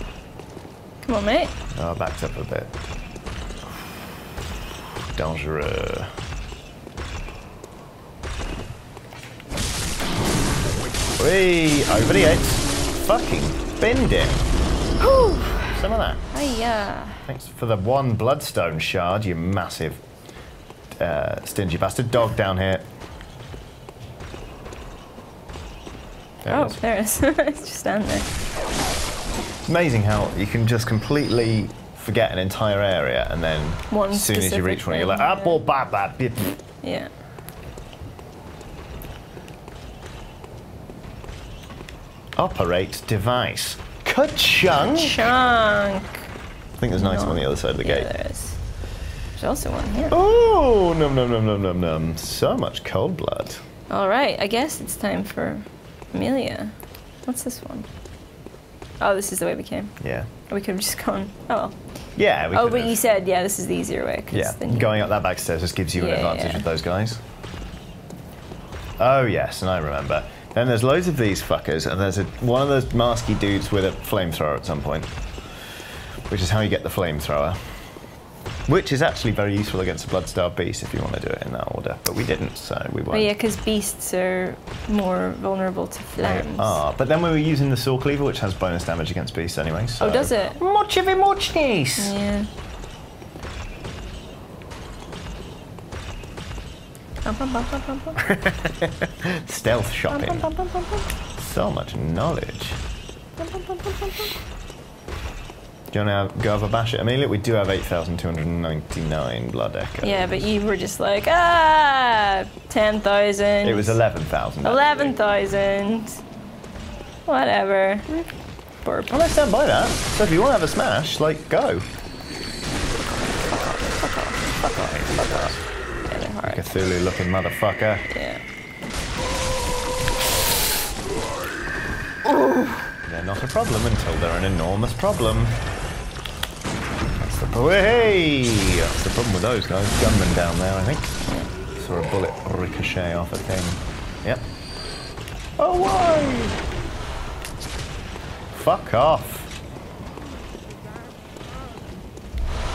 Come on, mate. Oh, backed up a bit. Dangereux. Whee! Over the edge. Fucking bend it. Whew. Some of that. Hiya. Thanks for the one Bloodstone Shard, you massive stingy bastard. Dog down here. There it is. There it is. It's just down there. It's amazing how you can just completely forget an entire area and then as soon as you reach one, you're like, ah, blah, blah, blah. Yeah. Operate device. Ka-chunk! Ka-chunk! I think there's nice one on the other side of the gate. There is. There's also one here. Oh, nom nom nom nom nom nom. So much cold blood. All right, I guess it's time for Amelia. What's this one? Oh, this is the way we came. Yeah. We could have just gone, oh well. Yeah, we could have. But you said, yeah, this is the easier way. Yeah, then going up that back stairs just gives you an advantage with those guys. Oh yes, and I remember. And there's loads of these fuckers, and there's one of those masky dudes with a flamethrower at some point, which is how you get the flamethrower, which is actually very useful against a Blood-Starved Beast if you want to do it in that order, but we didn't, so we won't. Well, yeah, because beasts are more vulnerable to flames. But then we were using the Saw Cleaver, which has bonus damage against beasts anyway, so... Oh, does it? Much of a muchness! Yeah. Stealth shopping. So much knowledge. Do you want to go have a bash at Amelia? We do have 8,299 Blood Echoes. Yeah, but you were just like, ah, 10,000. It was 11,000. 11,000. Whatever. Burp. I'm not stand by that. So if you want to have a smash, like, go. Fuck off. Cthulhu looking motherfucker. Yeah. Ooh. They're not a problem until they're an enormous problem. That's the problem. Hey! That's the problem with those guys. Gunmen down there, I think. Saw a bullet ricochet off a thing. Yep. Oh, why? Fuck off.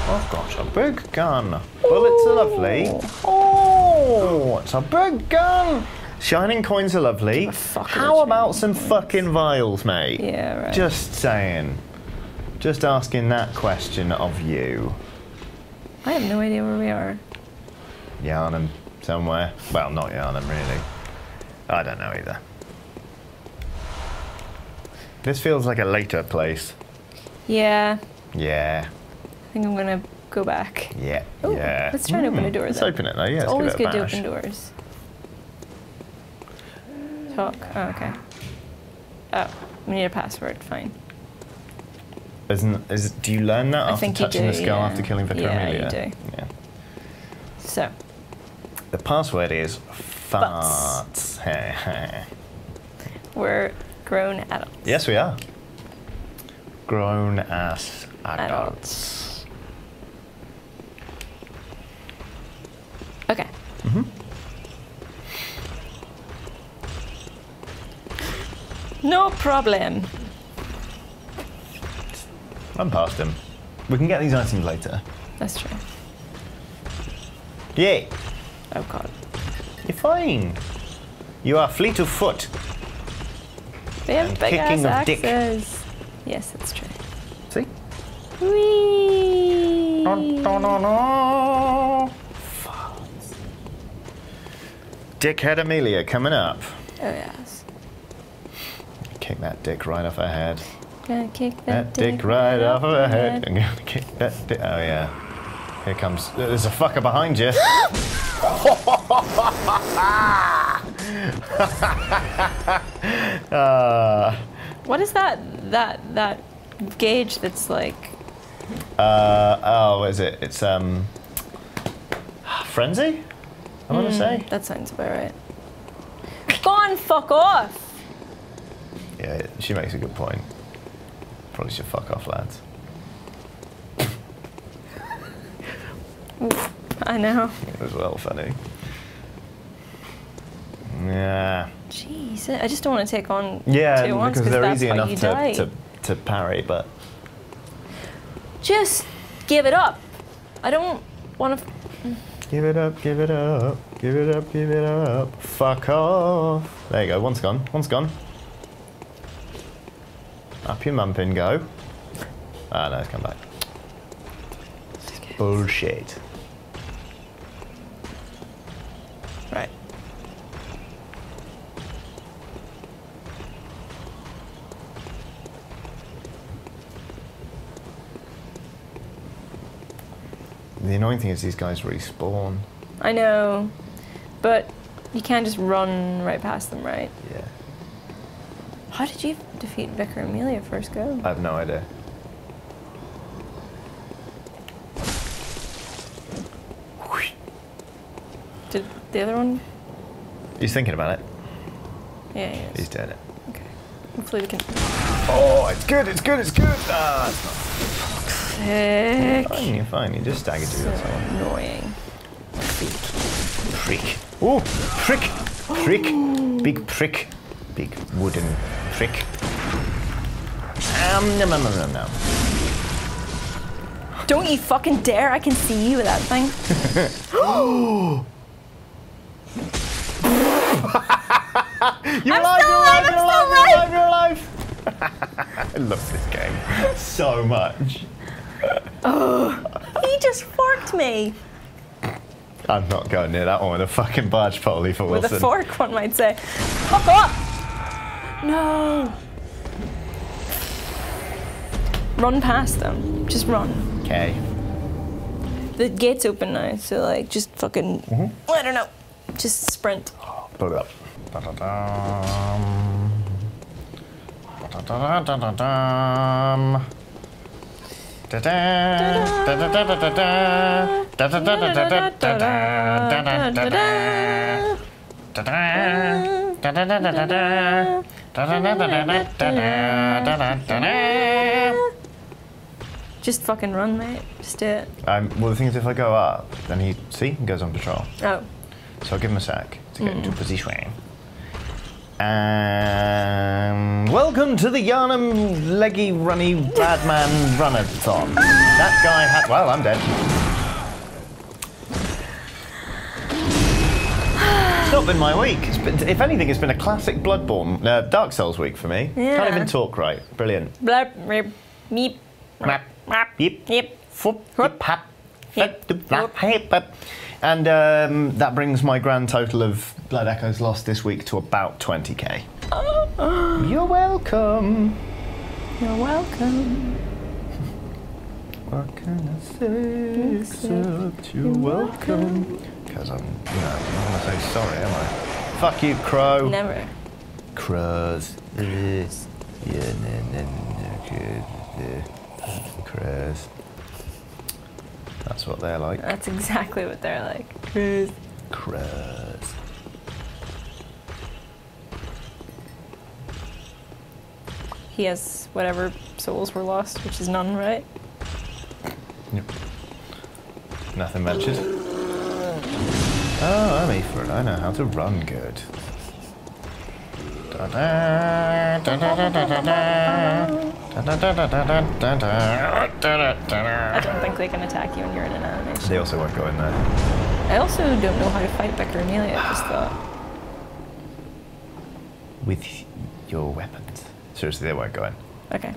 I've got a big gun. Bullets are lovely. Oh, it's a big gun. Shining coins are lovely. How about some fucking vials, mate? Yeah, right. Just saying. Just asking that question of you. I have no idea where we are. Yharnam, somewhere. Well, not Yharnam, really. I don't know either. This feels like a later place. Yeah. Yeah. I think I'm going to go back. Yeah. Ooh, yeah. Let's try and open a door, though. Let's open it, though. Yeah, it's always good to open doors. Talk. Oh, okay. Oh, we need a password. Fine. Do you learn that after touching the skull after killing Vicar Amelia? Yeah, you do. Yeah. So. The password is farts. We're... grown adults. Yes, we are. Grown-ass adults. Okay. No problem. I'm past him. We can get these items later. That's true. Yay. Oh, God. You're fine. You are fleet of foot. They have big ass axes. Yes, that's true. See? Whee! Dickhead Amelia coming up. Oh, yes. Kick that dick right off her head. Gonna kick that dick right off her head. I'm gonna kick that dick. Oh, yeah. Here comes. There's a fucker behind you. What is that gauge that's like? What is it? It's frenzy. I want to say. That sounds about right. Go on, fuck off. Yeah, she makes a good point. Probably should fuck off, lads. I know. It was well funny. Yeah. Jeez, I just don't want to take on two ones because they're easy enough to parry, but... Just give it up. I don't want to... Give it up, give it up, give it up, give it up. Fuck off. There you go, one's gone, one's gone. Up your mumpin, go. Ah, no, it's come back. Okay. Bullshit. Right. The annoying thing is these guys respawn. I know, but you can't just run right past them, right? Yeah. How did you defeat Vicar Amelia first go? I have no idea. Did the other one? He's thinking about it. Yeah, he is. He's doing it. Okay. Hopefully we can... Oh, it's good, it's good, it's good! Ah, it's not... Sick. Fine, you're fine. You just staggered to yourself. So annoying. Prick. Oh, prick. Prick. Big prick. Big wooden prick. No. Don't you fucking dare. I can see you with that thing. I'm still alive. I love this game so much. Oh, he just forked me. I'm not going near that one with a fucking barge pole, Aoife Wilson. With a fork, one might say. Fuck off! No! Run past them. Just run. Okay. The gate's open now, so like, just fucking, I don't know. Just sprint. Put it up. Just fucking run, mate. Just do it. Well, the thing is, if I go up, then he, see, he goes on patrol. Oh. So I'll give him a sec to get into position. And welcome to the Yharnam Leggy Runny Badman Runathon. That guy had. Well, I'm dead. It's not been my week. It's been, if anything, it's been a classic Bloodborne, Dark Souls week for me. Yeah. Can't even talk right. Brilliant. Blab, rib, meep, rap, rap, yip, yip, foop, hop, hop, hop. And that brings my grand total of Blood Echoes lost this week to about 20k. Oh. You're welcome. You're welcome. What can I say except you're welcome? Because I'm, you know, I'm not going to say sorry, am I? Fuck you, Crow. Never. Crows. Crows. Yeah, no, no, no, good. Yeah. Crows. That's what they're like. That's exactly what they're like. Crows. Crows. He has whatever souls were lost, which is none, right? Yep. Nothing matches. Oh, I'm Aoife. I know how to run good. I don't think they can attack you when you're in an animation. They also won't go in there. I also don't know how to fight Vicar Amelia, I just thought. With your weapons. Seriously, they won't go in. Okay.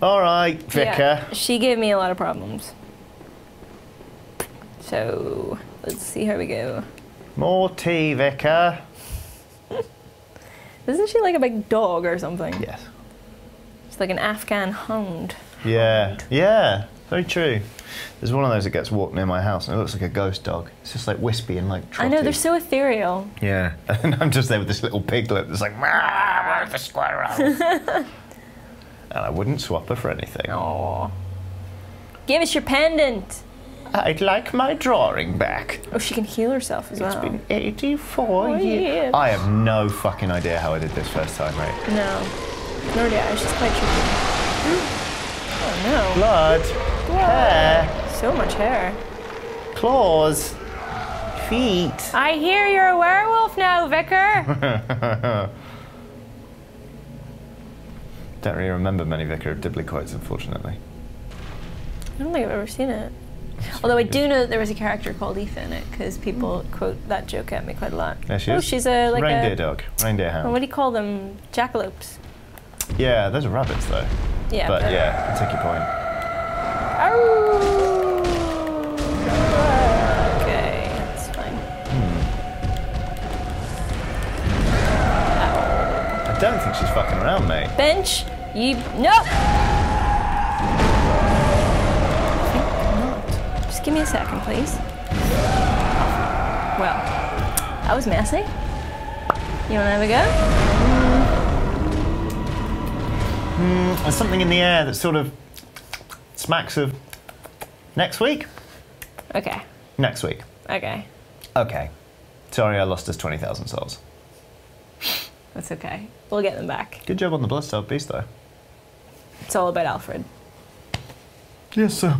All right, Vicar. Yeah, she gave me a lot of problems. So, let's see how we go. More tea, Vicar. Isn't she like a big dog or something? Yes. She's like an Afghan hound. Yeah, yeah, very true. There's one of those that gets walked near my house and it looks like a ghost dog. It's just like wispy and like trotty. I know, they're so ethereal. Yeah, and I'm just there with this little piglet that's like, where's the squirrel? And I wouldn't swap her for anything. Aww. Give us your pendant. I'd like my drawing back. Oh, she can heal herself as well. It's been 84 years. I have no fucking idea how I did this first time, right? No. Nor did I. She's quite tricky. Oh, no. Blood. Hair. So much hair. Claws. Feet. I hear you're a werewolf now, Vicar. Don't really remember many Vicar of Dibley quotes, unfortunately. I don't think I've ever seen it. Although I do know that there was a character called Aoife in it, because people quote that joke at me quite a lot. Yeah, she is. She's a like reindeer dog, reindeer hound. Well, what do you call them? Jackalopes. Yeah, those are rabbits though. Yeah. But yeah, I take your point. Oh. Okay, that's fine. Ow. I don't think she's fucking around, mate. Bench, you no. Give me a second, please. Well, that was messy. You want to have a go? There's something in the air that sort of smacks of next week. Okay. Next week. Okay. Okay. Sorry, I lost us 20,000 souls. That's okay. We'll get them back. Good job on the Blood-Starved Beast, though. It's all about Alfred. Yes, sir.